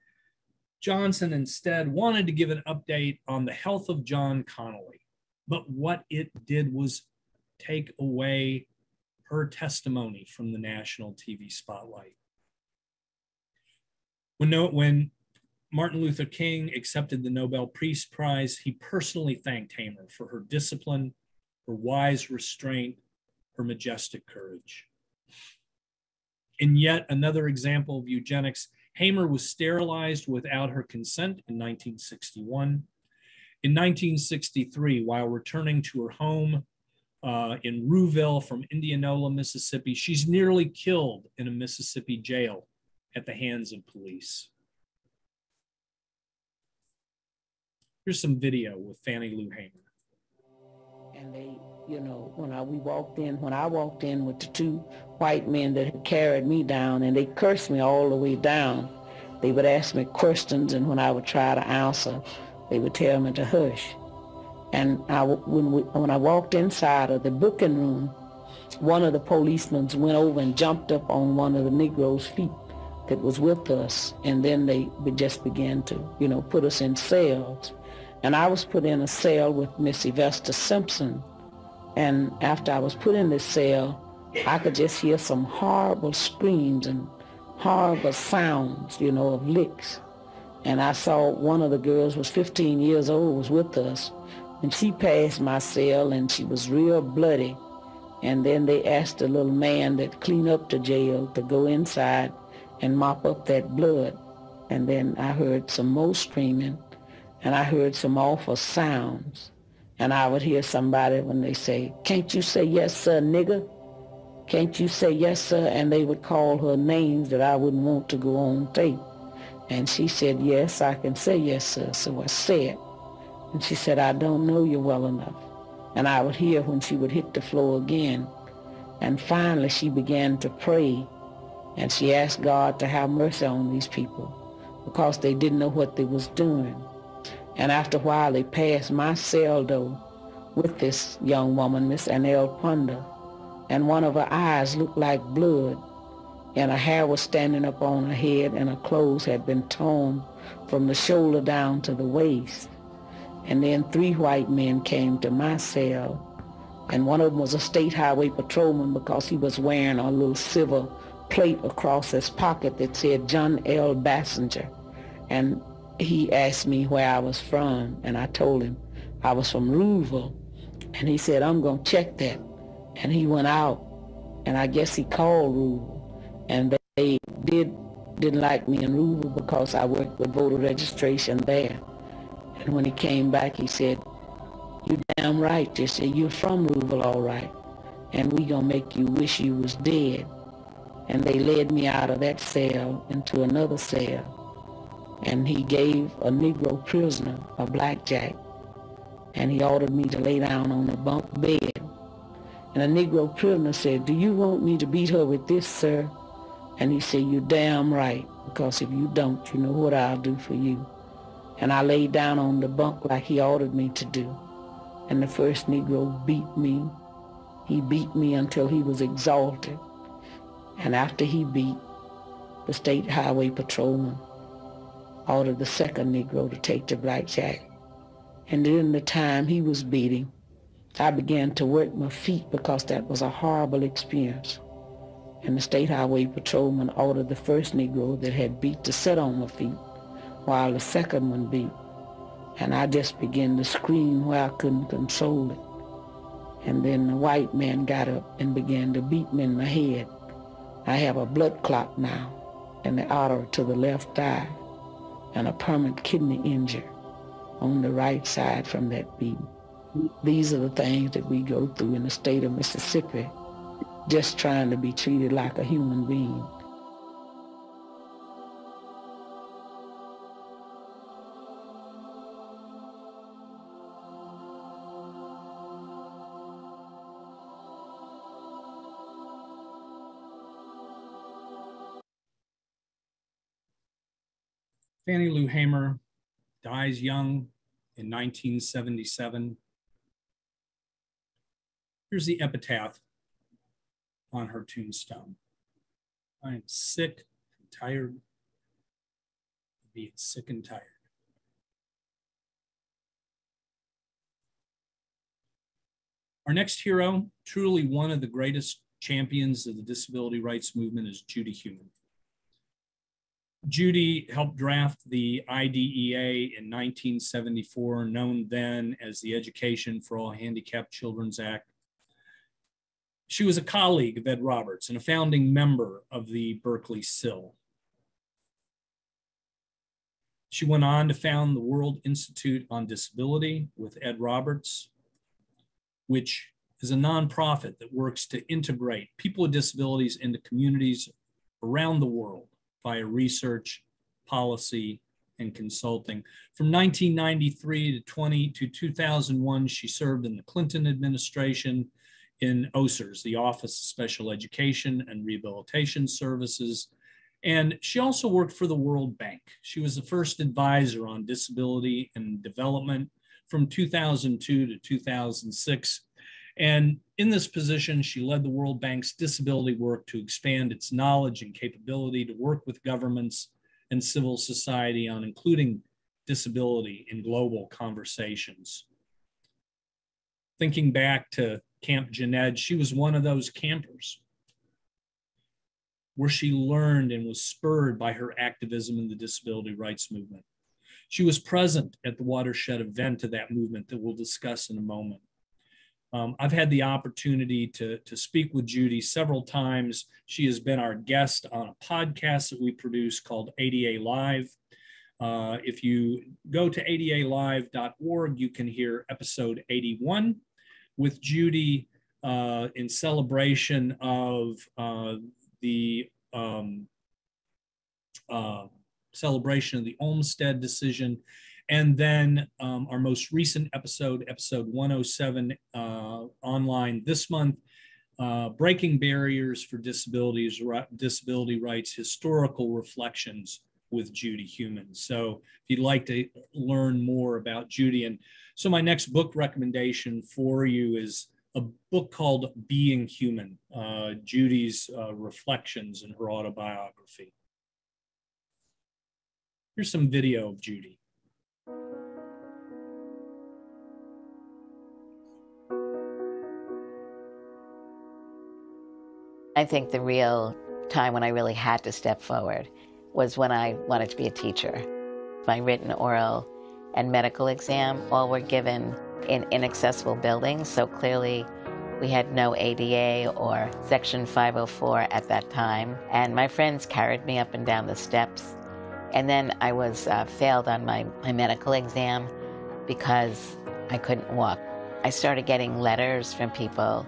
Johnson instead wanted to give an update on the health of John Connally, but what it did was take away her testimony from the national T V spotlight. When, no, when Martin Luther King accepted the Nobel Peace Prize, he personally thanked Hamer for her discipline, her wise restraint, her majestic courage. In yet another example of eugenics, Hamer was sterilized without her consent in nineteen sixty-one. In nineteen sixty-three, while returning to her home uh, in Rouville from Indianola, Mississippi, she's nearly killed in a Mississippi jail at the hands of police. Here's some video with Fannie Lou Hamer. And they, you know, when I, we walked in, when I walked in with the two white men that had carried me down, and they cursed me all the way down. They would ask me questions, and when I would try to answer, they would tell me to hush. And I, when, we, when I walked inside of the booking room, one of the policemen went over and jumped up on one of the Negroes' feet that was with us, and then they would just began to, you know, put us in cells. And I was put in a cell with Miss Sylvester Simpson. And after I was put in this cell, I could just hear some horrible screams and horrible sounds, you know, of licks. And I saw one of the girls was fifteen years old, was with us, and she passed my cell, and she was real bloody. And then they asked the little man that cleaned up the jail to go inside and mop up that blood. And then I heard some more screaming, and I heard some awful sounds. And I would hear somebody when they say, "Can't you say yes, sir, nigger? Can't you say yes, sir?" And they would call her names that I wouldn't want to go on tape. And she said, "Yes, I can say yes, sir." So I said, and she said, "I don't know you well enough." And I would hear when she would hit the floor again. And finally, she began to pray, and she asked God to have mercy on these people because they didn't know what they was doing. And after a while, they passed my cell door with this young woman, Miss Annelle Ponder, and one of her eyes looked like blood, and her hair was standing up on her head, and her clothes had been torn from the shoulder down to the waist. And then three white men came to my cell, and one of them was a state highway patrolman because he was wearing a little silver plate across his pocket that said John L. Bassinger. And he asked me where I was from, and I told him I was from Louisville. And he said, "I'm gonna check that." And he went out, and I guess he called Louisville. And they did, didn't like me in Louisville because I worked with voter registration there. And when he came back, he said, "You damn right." They said, "You're from Louisville, all right. And we gonna make you wish you was dead." And they led me out of that cell into another cell. And he gave a Negro prisoner a blackjack, and he ordered me to lay down on a bunk bed. And the Negro prisoner said, "Do you want me to beat her with this, sir?" And he said, "You damn right, because if you don't, you know what I'll do for you." And I laid down on the bunk like he ordered me to do. And the first Negro beat me. He beat me until he was exhausted. And after he beat, the state highway patrolman ordered the second Negro to take the blackjack. And during the time he was beating, I began to work my feet because that was a horrible experience. And the state highway patrolman ordered the first Negro that had beat to sit on my feet while the second one beat. And I just began to scream where I couldn't console it. And then the white man got up and began to beat me in my head. I have a blood clot now in the artery to the left thigh, and a permanent kidney injury on the right side from that beating. These are the things that we go through in the state of Mississippi, just trying to be treated like a human being. Fannie Lou Hamer dies young in nineteen seventy-seven. Here's the epitaph on her tombstone. I am sick and tired of being sick and tired. Our next hero, truly one of the greatest champions of the disability rights movement, is Judy Heumann. Judy helped draft the I D E A in nineteen seventy-four, known then as the Education for All Handicapped Children's Act. She was a colleague of Ed Roberts and a founding member of the Berkeley S I L. She went on to found the World Institute on Disability with Ed Roberts, which is a nonprofit that works to integrate people with disabilities into communities around the world via research, policy, and consulting. From nineteen ninety-three to twenty to two thousand one, she served in the Clinton administration in O S E R S, the Office of Special Education and Rehabilitation Services. And she also worked for the World Bank. She was the first advisor on disability and development from two thousand two to two thousand six. And in this position, she led the World Bank's disability work to expand its knowledge and capability to work with governments and civil society on including disability in global conversations. Thinking back to Camp Jened, she was one of those campers where she learned and was spurred by her activism in the disability rights movement. She was present at the watershed event of that movement that we'll discuss in a moment. Um, I've had the opportunity to, to speak with Judy several times. She has been our guest on a podcast that we produce called A D A Live. Uh, if you go to A D A live dot org, you can hear episode eighty-one with Judy uh, in celebration of uh, the um, uh, celebration of the Olmstead decision. And then um, our most recent episode, episode one oh seven, uh, online this month, uh, Breaking Barriers for Disabilities, Disability Rights, Historical Reflections with Judy Heumann. So if you'd like to learn more about Judy, and so my next book recommendation for you is a book called Being Human, uh, Judy's uh, reflections in her autobiography. Here's some video of Judy. I think the real time when I really had to step forward was when I wanted to be a teacher. My written, oral, and medical exam all were given in inaccessible buildings, so clearly we had no A D A or Section five oh four at that time. And my friends carried me up and down the steps. And then I was uh, failed on my, my medical exam because I couldn't walk. I started getting letters from people,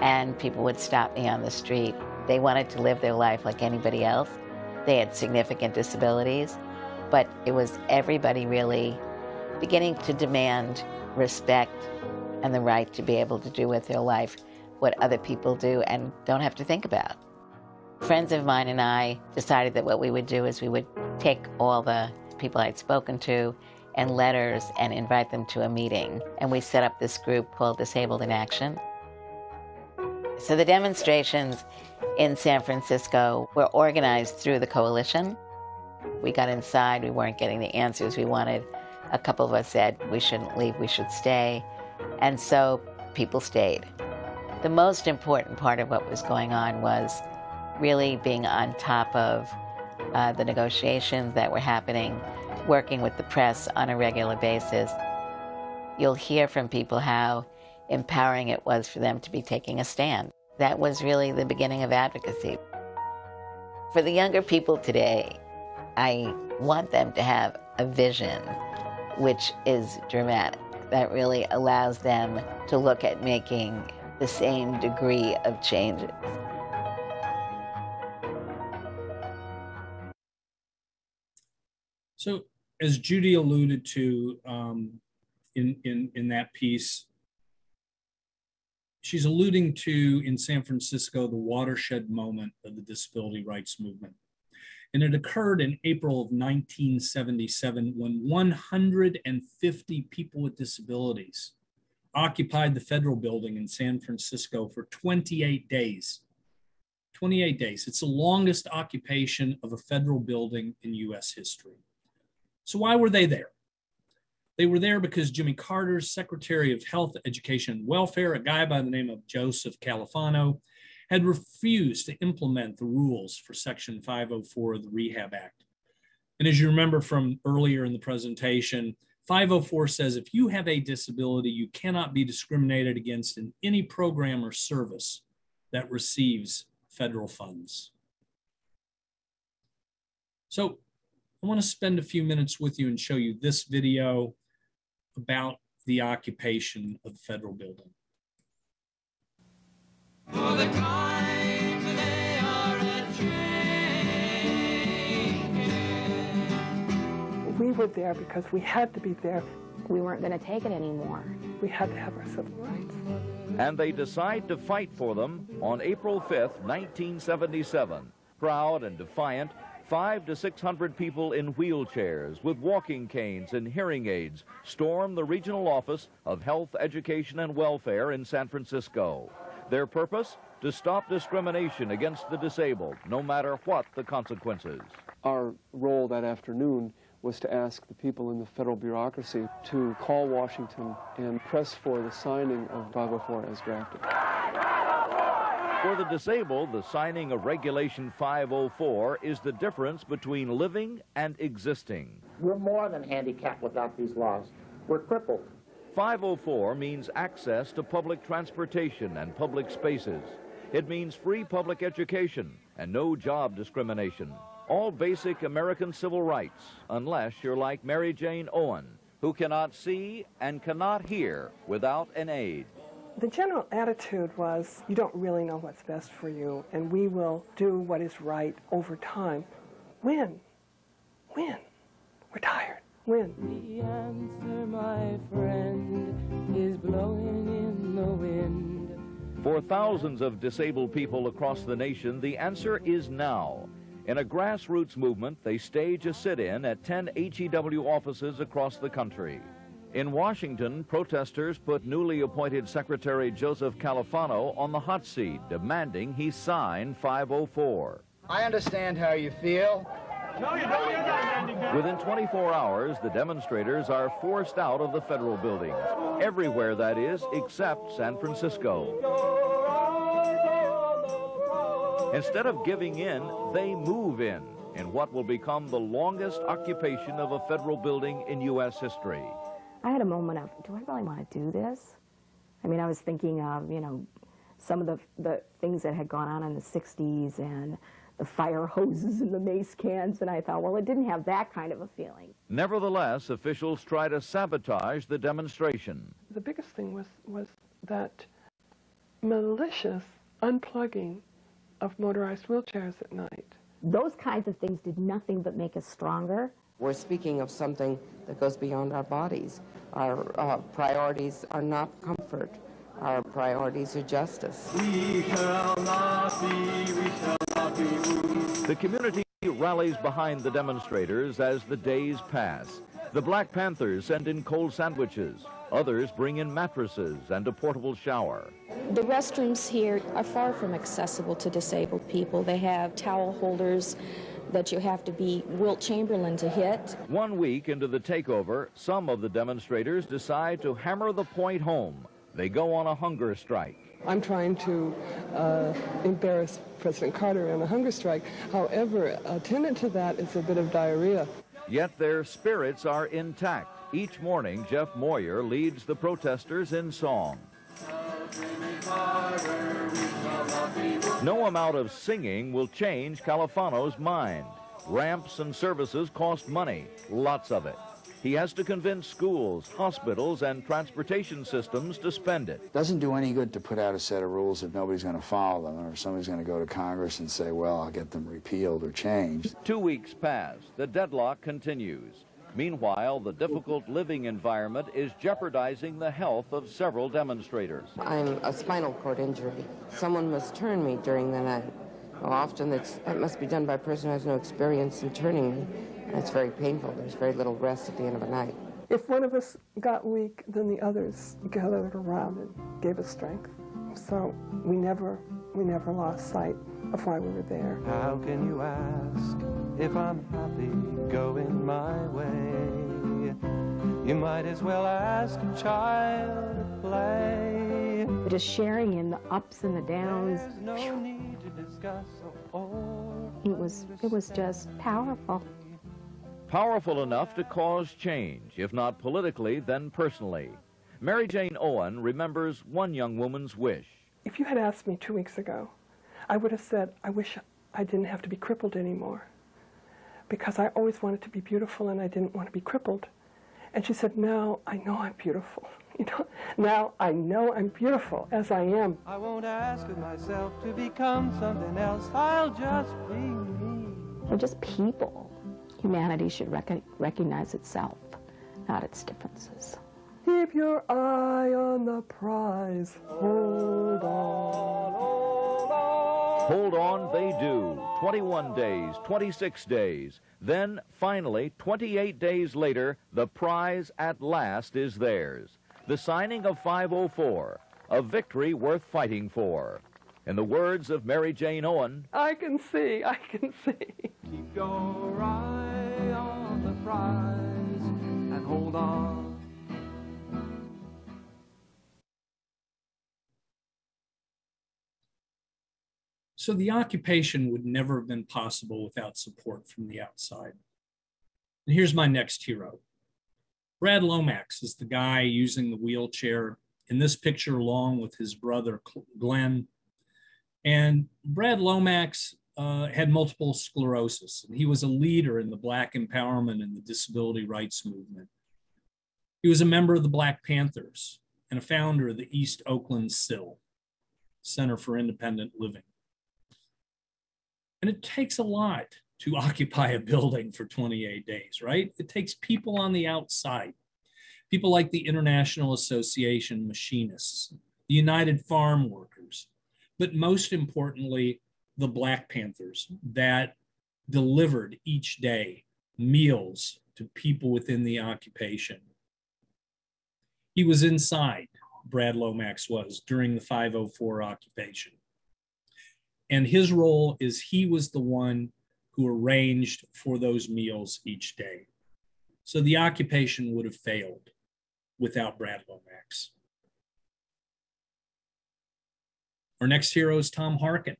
and people would stop me on the street. They wanted to live their life like anybody else. They had significant disabilities, but it was everybody really beginning to demand respect and the right to be able to do with their life what other people do and don't have to think about. Friends of mine and I decided that what we would do is we would take all the people I'd spoken to and letters and invite them to a meeting. And we set up this group called Disabled in Action. So the demonstrations in San Francisco were organized through the coalition. We got inside, we weren't getting the answers we wanted. A couple of us said, we shouldn't leave, we should stay. And so people stayed. The most important part of what was going on was really being on top of uh, the negotiations that were happening, working with the press on a regular basis. You'll hear from people how empowering it was for them to be taking a stand. That was really the beginning of advocacy. For the younger people today, I want them to have a vision, which is dramatic, that really allows them to look at making the same degree of changes. So, as Judy alluded to um, in, in, in that piece, she's alluding to, in San Francisco, the watershed moment of the disability rights movement. And it occurred in April of nineteen seventy-seven when one hundred fifty people with disabilities occupied the federal building in San Francisco for twenty-eight days. twenty-eight days. It's the longest occupation of a federal building in U S history. So why were they there? They were there because Jimmy Carter's Secretary of Health, Education, and Welfare, a guy by the name of Joseph Califano, had refused to implement the rules for Section five oh four of the Rehab Act. And as you remember from earlier in the presentation, five oh four says if you have a disability, you cannot be discriminated against in any program or service that receives federal funds. So I want to spend a few minutes with you and show you this video about the occupation of the federal building. For the crimes they are a-changin'. We were there because we had to be there. We weren't going to take it anymore. We had to have our civil rights. And they decide to fight for them on April fifth, nineteen seventy-seven. Proud and defiant, five to six hundred people in wheelchairs with walking canes and hearing aids storm the regional office of Health, Education, and Welfare in San Francisco. Their purpose? To stop discrimination against the disabled, no matter what the consequences. Our role that afternoon was to ask the people in the federal bureaucracy to call Washington and press for the signing of five oh four as drafted. For the disabled, the signing of Regulation five oh four is the difference between living and existing. We're more than handicapped without these laws. We're crippled. five oh four means access to public transportation and public spaces. It means free public education and no job discrimination. All basic American civil rights, unless you're like Mary Jane Owen, who cannot see and cannot hear without an aid. The general attitude was, you don't really know what's best for you, and we will do what is right over time. When? When? We're tired. When? The answer, my friend, is blowing in the wind. For thousands of disabled people across the nation, the answer is now. In a grassroots movement, they stage a sit-in at ten H E W offices across the country. In Washington, protesters put newly appointed Secretary Joseph Califano on the hot seat, demanding he sign five oh four. I understand how you feel. No, you don't. You're not handicapped. Within twenty-four hours, the demonstrators are forced out of the federal buildings, everywhere that is, except San Francisco. Instead of giving in, they move in, in what will become the longest occupation of a federal building in U S history. I had a moment of, do I really want to do this? I mean, I was thinking of, you know, some of the, the things that had gone on in the sixties and the fire hoses and the mace cans, and I thought, well, it didn't have that kind of a feeling. Nevertheless, officials try to sabotage the demonstration. The biggest thing was, was that malicious unplugging of motorized wheelchairs at night. Those kinds of things did nothing but make us stronger. We're speaking of something that goes beyond our bodies. Our uh, priorities are not comfort. Our priorities are justice. We shall not be, we shall not be moved. The community rallies behind the demonstrators as the days pass. The Black Panthers send in cold sandwiches. Others bring in mattresses and a portable shower. The restrooms here are far from accessible to disabled people. They have towel holders that you have to be Wilt Chamberlain to hit. One week into the takeover, some of the demonstrators decide to hammer the point home. They go on a hunger strike. I'm trying to uh, embarrass President Carter on a hunger strike. However, attendant to that is a bit of diarrhea. Yet their spirits are intact. Each morning, Jeff Moyer leads the protesters in song. No amount of singing will change Califano's mind. Ramps and services cost money, lots of it. He has to convince schools, hospitals, and transportation systems to spend it. It doesn't do any good to put out a set of rules if nobody's going to follow them, or if somebody's going to go to Congress and say, well, I'll get them repealed or changed. Two weeks pass. The deadlock continues. Meanwhile, the difficult living environment is jeopardizing the health of several demonstrators. I'm a spinal cord injury. Someone must turn me during the night. Well, often that's, that must be done by a person who has no experience in turning me. And it's very painful. There's very little rest at the end of a night. If one of us got weak, then the others gathered around and gave us strength. So we never, we never lost sight of why we were there. How can you ask if I'm happy going my way? You might as well ask a child to play. Just sharing in the ups and the downs. No need to discuss or it was, it was just powerful. Powerful enough to cause change, if not politically, then personally. Mary Jane Owen remembers one young woman's wish. If you had asked me two weeks ago, I would have said, I wish I didn't have to be crippled anymore, because I always wanted to be beautiful and I didn't want to be crippled. And she said, now I know I'm beautiful. You know, now I know I'm beautiful as I am. I won't ask of myself to become something else. I'll just be me. We're just people. Humanity should rec- recognize itself, not its differences. Keep your eye on the prize. Hold on. Hold on, they do. twenty-one days, twenty-six days. Then, finally, twenty-eight days later, the prize at last is theirs. The signing of five oh four, a victory worth fighting for. In the words of Mary Jane Owen, I can see, I can see. Keep your eye on the prize and hold on. So the occupation would never have been possible without support from the outside. And here's my next hero. Brad Lomax is the guy using the wheelchair in this picture along with his brother Glenn. And Brad Lomax uh, had multiple sclerosis, and he was a leader in the Black empowerment and the disability rights movement. He was a member of the Black Panthers and a founder of the East Oakland S I L, Center for Independent Living. And it takes a lot to occupy a building for twenty-eight days, right? It takes people on the outside, people like the International Association Machinists, the United Farm Workers, but most importantly, the Black Panthers that delivered each day meals to people within the occupation. He was inside, Brad Lomax was, during the five oh four occupation. And his role is he was the one who arranged for those meals each day. So the occupation would have failed without Brad Lomax. Our next hero is Tom Harkin.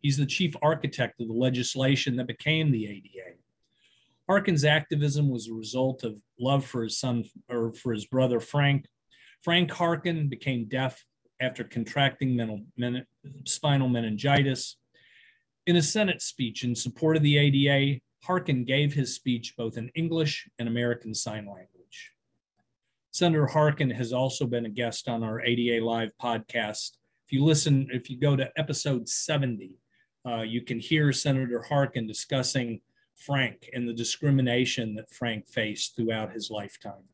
He's the chief architect of the legislation that became the A D A. Harkin's activism was a result of love for his son, or for his brother Frank. Frank Harkin became deaf after contracting mental, men, spinal meningitis. In a Senate speech in support of the A D A, Harkin gave his speech both in English and American Sign Language. Senator Harkin has also been a guest on our A D A Live podcast. If you listen, if you go to episode seventy, uh, you can hear Senator Harkin discussing Frank and the discrimination that Frank faced throughout his lifetime.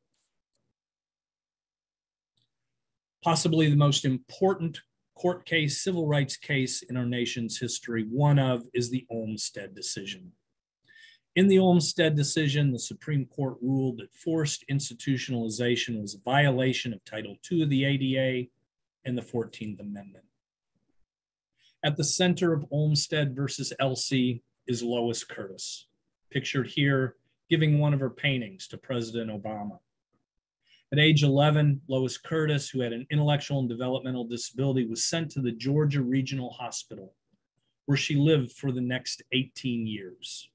Possibly the most important court case, civil rights case in our nation's history, one of is the Olmstead decision. In the Olmstead decision, the Supreme Court ruled that forced institutionalization was a violation of Title two of the A D A and the fourteenth Amendment. At the center of Olmstead versus L C is Lois Curtis, pictured here giving one of her paintings to President Obama. At age eleven, Lois Curtis, who had an intellectual and developmental disability, was sent to the Georgia Regional Hospital, where she lived for the next eighteen years.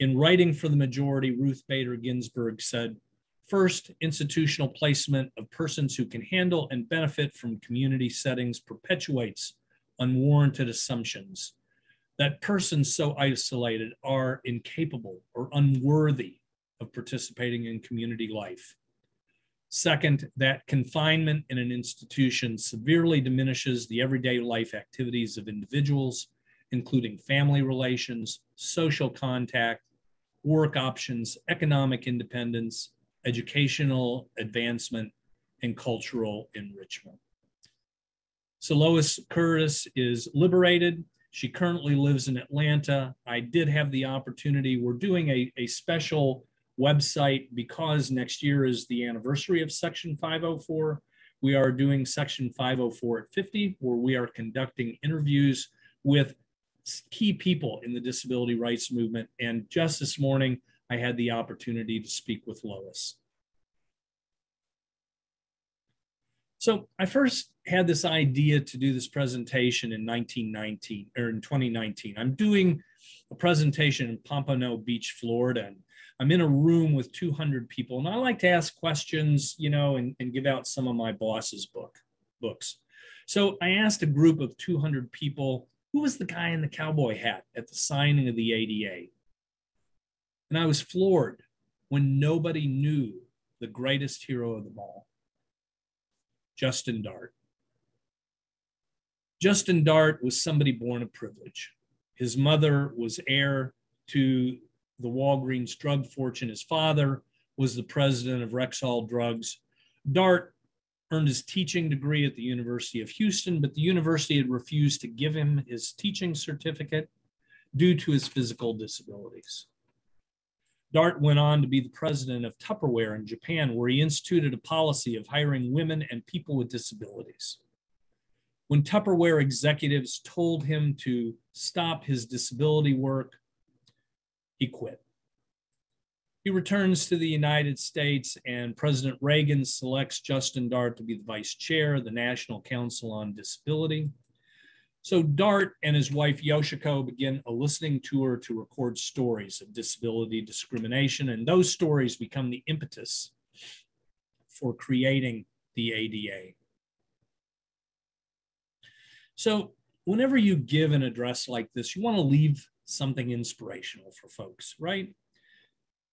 In writing for the majority, Ruth Bader Ginsburg said, first, institutional placement of persons who can handle and benefit from community settings perpetuates unwarranted assumptions that persons so isolated are incapable or unworthy of participating in community life. Second, that confinement in an institution severely diminishes the everyday life activities of individuals, including family relations, social contact, work options, economic independence, educational advancement, and cultural enrichment. So Lois Curtis is liberated. She currently lives in Atlanta. I did have the opportunity. We're doing a, a special website because next year is the anniversary of Section five oh four. We are doing Section five oh four at fifty, where we are conducting interviews with key people in the disability rights movement. And just this morning, I had the opportunity to speak with Lois. So I first had this idea to do this presentation in nineteen nineteen, or in twenty nineteen. I'm doing a presentation in Pompano Beach, Florida, and I'm in a room with two hundred people, and I like to ask questions, you know, and, and give out some of my boss's book, books. So I asked a group of two hundred people, who was the guy in the cowboy hat at the signing of the A D A? And I was floored when nobody knew the greatest hero of them all, Justin Dart. Justin Dart was somebody born of privilege. His mother was heir to the Walgreens drug fortune. His father was the president of Rexall Drugs. Dart earned his teaching degree at the University of Houston, but the university had refused to give him his teaching certificate due to his physical disabilities. Dart went on to be the president of Tupperware in Japan, where he instituted a policy of hiring women and people with disabilities. When Tupperware executives told him to stop his disability work, he quit. He returns to the United States, and President Reagan selects Justin Dart to be the vice chair of the National Council on Disability. So Dart and his wife Yoshiko begin a listening tour to record stories of disability discrimination, and those stories become the impetus for creating the A D A. So whenever you give an address like this, you want to leave something inspirational for folks, right?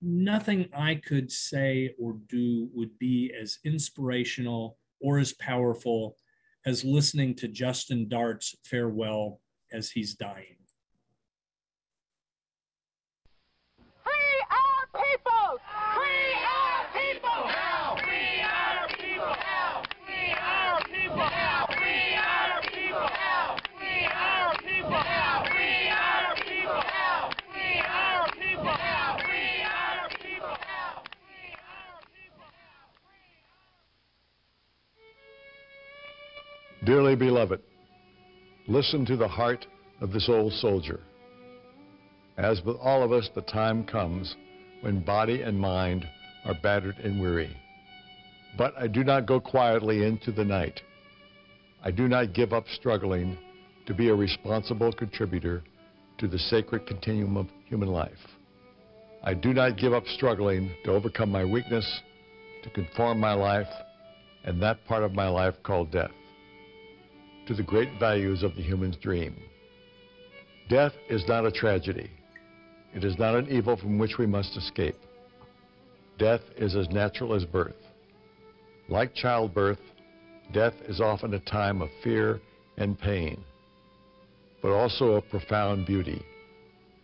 Nothing I could say or do would be as inspirational or as powerful as listening to Justin Dart's farewell as he's dying. Dearly beloved, listen to the heart of this old soldier. As with all of us, the time comes when body and mind are battered and weary. But I do not go quietly into the night. I do not give up struggling to be a responsible contributor to the sacred continuum of human life. I do not give up struggling to overcome my weakness, to conform my life, and that part of my life called death, to the great values of the human's dream. Death is not a tragedy. It is not an evil from which we must escape. Death is as natural as birth. Like childbirth, death is often a time of fear and pain, but also of profound beauty,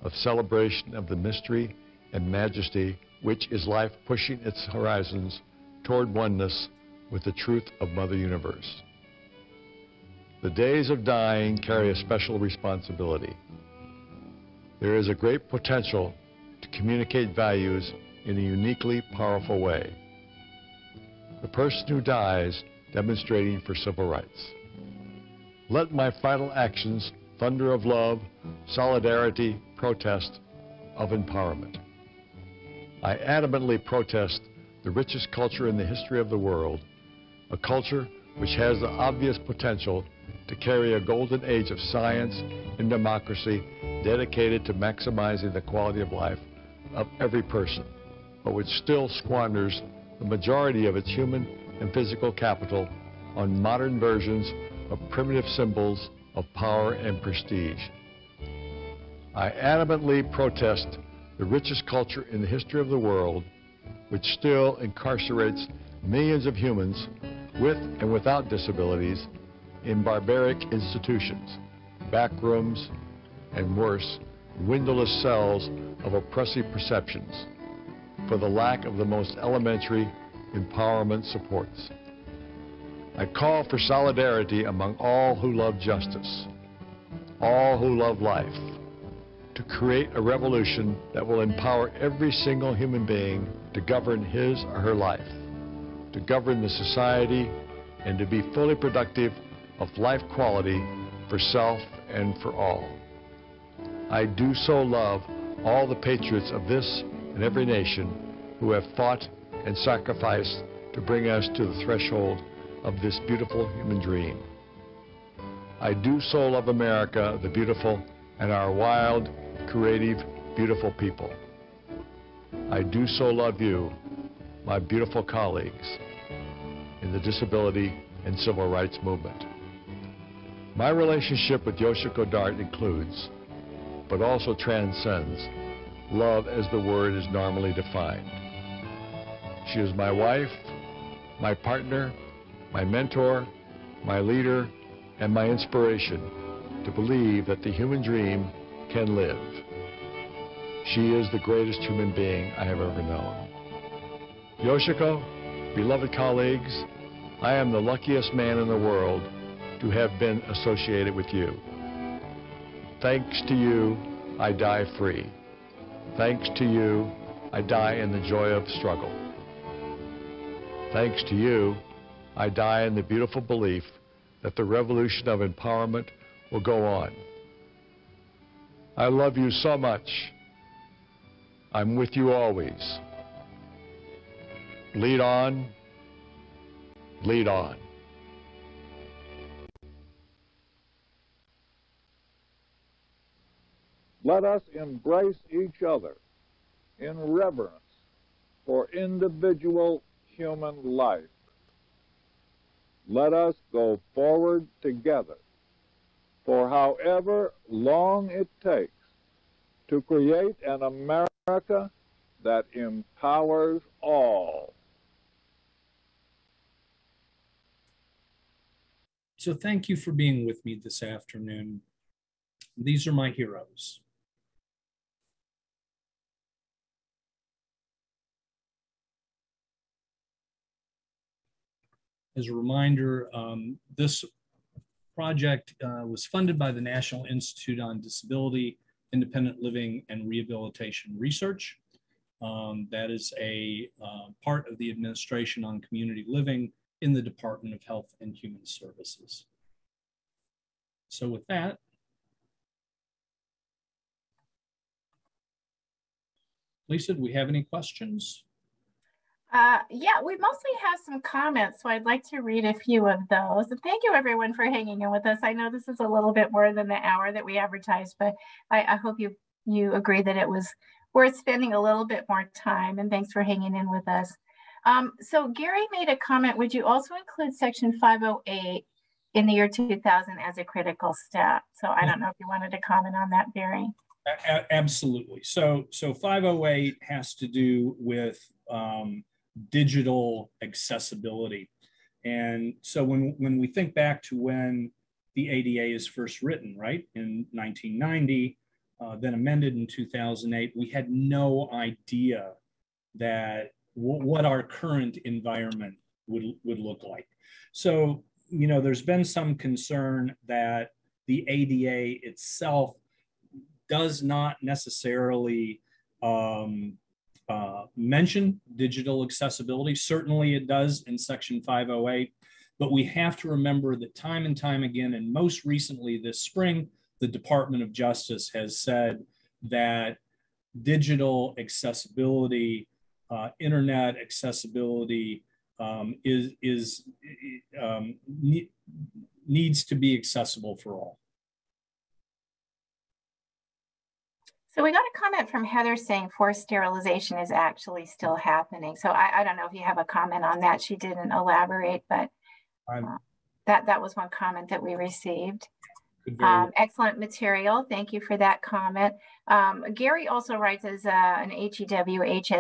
of celebration of the mystery and majesty which is life pushing its horizons toward oneness with the truth of Mother Universe. The days of dying carry a special responsibility. There is a great potential to communicate values in a uniquely powerful way. The person who dies demonstrating for civil rights. Let my final actions thunder of love, solidarity, protest, of empowerment. I adamantly protest the richest culture in the history of the world, a culture which has the obvious potential to carry a golden age of science and democracy dedicated to maximizing the quality of life of every person, but which still squanders the majority of its human and physical capital on modern versions of primitive symbols of power and prestige. I adamantly protest the richest culture in the history of the world, which still incarcerates millions of humans with and without disabilities in barbaric institutions, back rooms, and worse, windowless cells of oppressive perceptions, for the lack of the most elementary empowerment supports. a call for solidarity among all who love justice, all who love life, to create a revolution that will empower every single human being to govern his or her life, to govern the society, and to be fully productive of life quality for self and for all. I do so love all the patriots of this and every nation who have fought and sacrificed to bring us to the threshold of this beautiful human dream. I do so love America, the beautiful, and our wild, creative, beautiful people. I do so love you, my beautiful colleagues in the disability and civil rights movement. My relationship with Yoshiko Dart includes, but also transcends, love as the word is normally defined. She is my wife, my partner, my mentor, my leader, and my inspiration to believe that the human dream can live. She is the greatest human being I have ever known. Yoshiko, beloved colleagues, I am the luckiest man in the world to have been associated with you. Thanks to you, I die free. Thanks to you, I die in the joy of struggle. Thanks to you, I die in the beautiful belief that the revolution of empowerment will go on. I love you so much. I'm with you always. Lead on, lead on. Let us embrace each other in reverence for individual human life. Let us go forward together for however long it takes to create an America that empowers all. So thank you for being with me this afternoon. These are my heroes. As a reminder, um, this project uh, was funded by the National Institute on Disability, Independent Living, and Rehabilitation Research. Um, that is a uh, part of the Administration on Community Living in the Department of Health and Human Services. So with that, Lisa, do we have any questions? Uh, yeah, we mostly have some comments, so I'd like to read a few of those. And thank you, everyone, for hanging in with us. I know this is a little bit more than the hour that we advertised, but I, I hope you, you agree that it was worth spending a little bit more time, and thanks for hanging in with us. Um, so Gary made a comment, would you also include Section five oh eight in the year two thousand as a critical step? So I don't know if you wanted to comment on that, Barry. A- absolutely. So, so five oh eight has to do with um, digital accessibility. And so when, when we think back to when the A D A is first written, right, in nineteen ninety, uh, then amended in two thousand eight, we had no idea that what our current environment would, would look like. So, you know, there's been some concern that the A D A itself does not necessarily um, Uh, mention digital accessibility. Certainly it does in Section five oh eight, but we have to remember that time and time again, and most recently this spring, the Department of Justice has said that digital accessibility, uh, internet accessibility um, is, is, um, ne- needs to be accessible for all. So we got a comment from Heather saying forced sterilization is actually still happening. So I, I don't know if you have a comment on that. She didn't elaborate, but uh, that, that was one comment that we received. Um, excellent material. Thank you for that comment. Um, Gary also writes as uh, an H E W H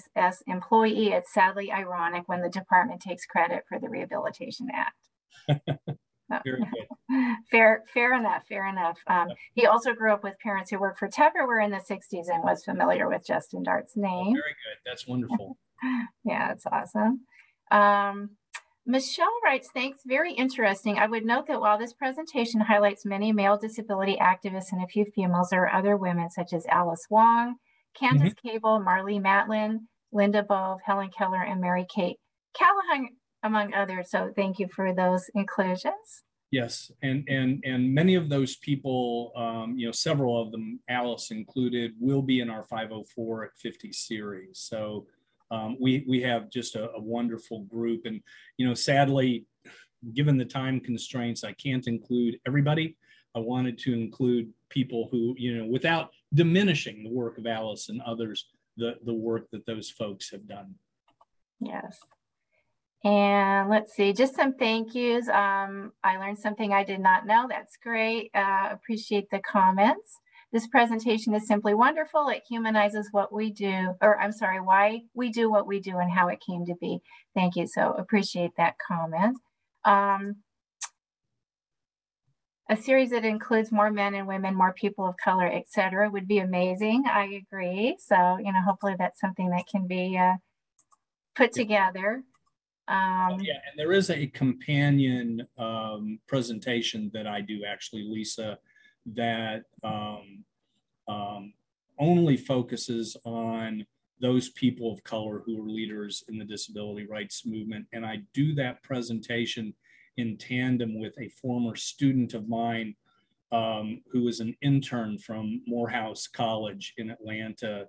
S S employee, it's sadly ironic when the department takes credit for the Rehabilitation Act. Very good. fair, fair enough, fair enough. Um, he also grew up with parents who worked for Tupperware in the sixties and was familiar with Justin Dart's name. Oh, very good. That's wonderful. Yeah, that's awesome. Um, Michelle writes, thanks, very interesting. I would note that while this presentation highlights many male disability activists and a few females, there are other women such as Alice Wong, Candace mm-hmm. Cable, Marlee Matlin, Linda Bove, Helen Keller, and Mary Kate Callahan, among others. So thank you for those inclusions. Yes, and and and many of those people, um, you know, several of them, Alice included, will be in our five oh four at fifty series. So um, we we have just a, a wonderful group, and you know, sadly, given the time constraints, I can't include everybody. I wanted to include people who, you know, without diminishing the work of Alice and others, the the work that those folks have done. Yes. And let's see, just some thank yous. Um, I learned something I did not know. That's great. Uh, appreciate the comments. This presentation is simply wonderful. It humanizes what we do, or I'm sorry, why we do what we do and how it came to be. Thank you. So appreciate that comment. Um, a series that includes more men and women, more people of color, et cetera, would be amazing. I agree. So, you know, hopefully that's something that can be uh, put together. Um, oh, yeah, and there is a companion um, presentation that I do actually, Lisa, that um, um, only focuses on those people of color who are leaders in the disability rights movement. And I do that presentation in tandem with a former student of mine um, who is an intern from Morehouse College in Atlanta.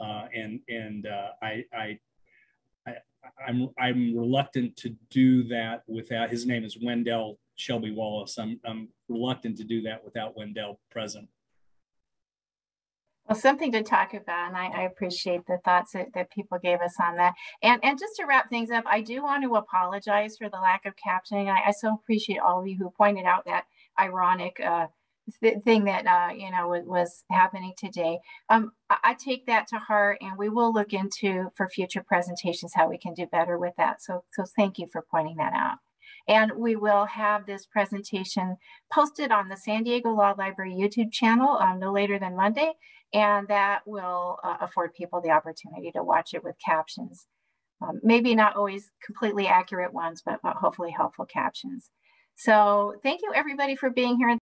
Uh, and and uh, I, I I'm, I'm reluctant to do that without, his name is Wendell Shelby Wallace. I'm, I'm reluctant to do that without Wendell present. Well, something to talk about, and I, I appreciate the thoughts that, that people gave us on that. And, and just to wrap things up, I do want to apologize for the lack of captioning. I, I so appreciate all of you who pointed out that ironic uh, th thing that, uh, you know, was, was happening today. Um, I take that to heart, and we will look into for future presentations how we can do better with that. So, so thank you for pointing that out. And we will have this presentation posted on the San Diego Law Library YouTube channel um, no later than Monday, and that will uh, afford people the opportunity to watch it with captions. Um, maybe not always completely accurate ones, but, but hopefully helpful captions. So thank you everybody for being here.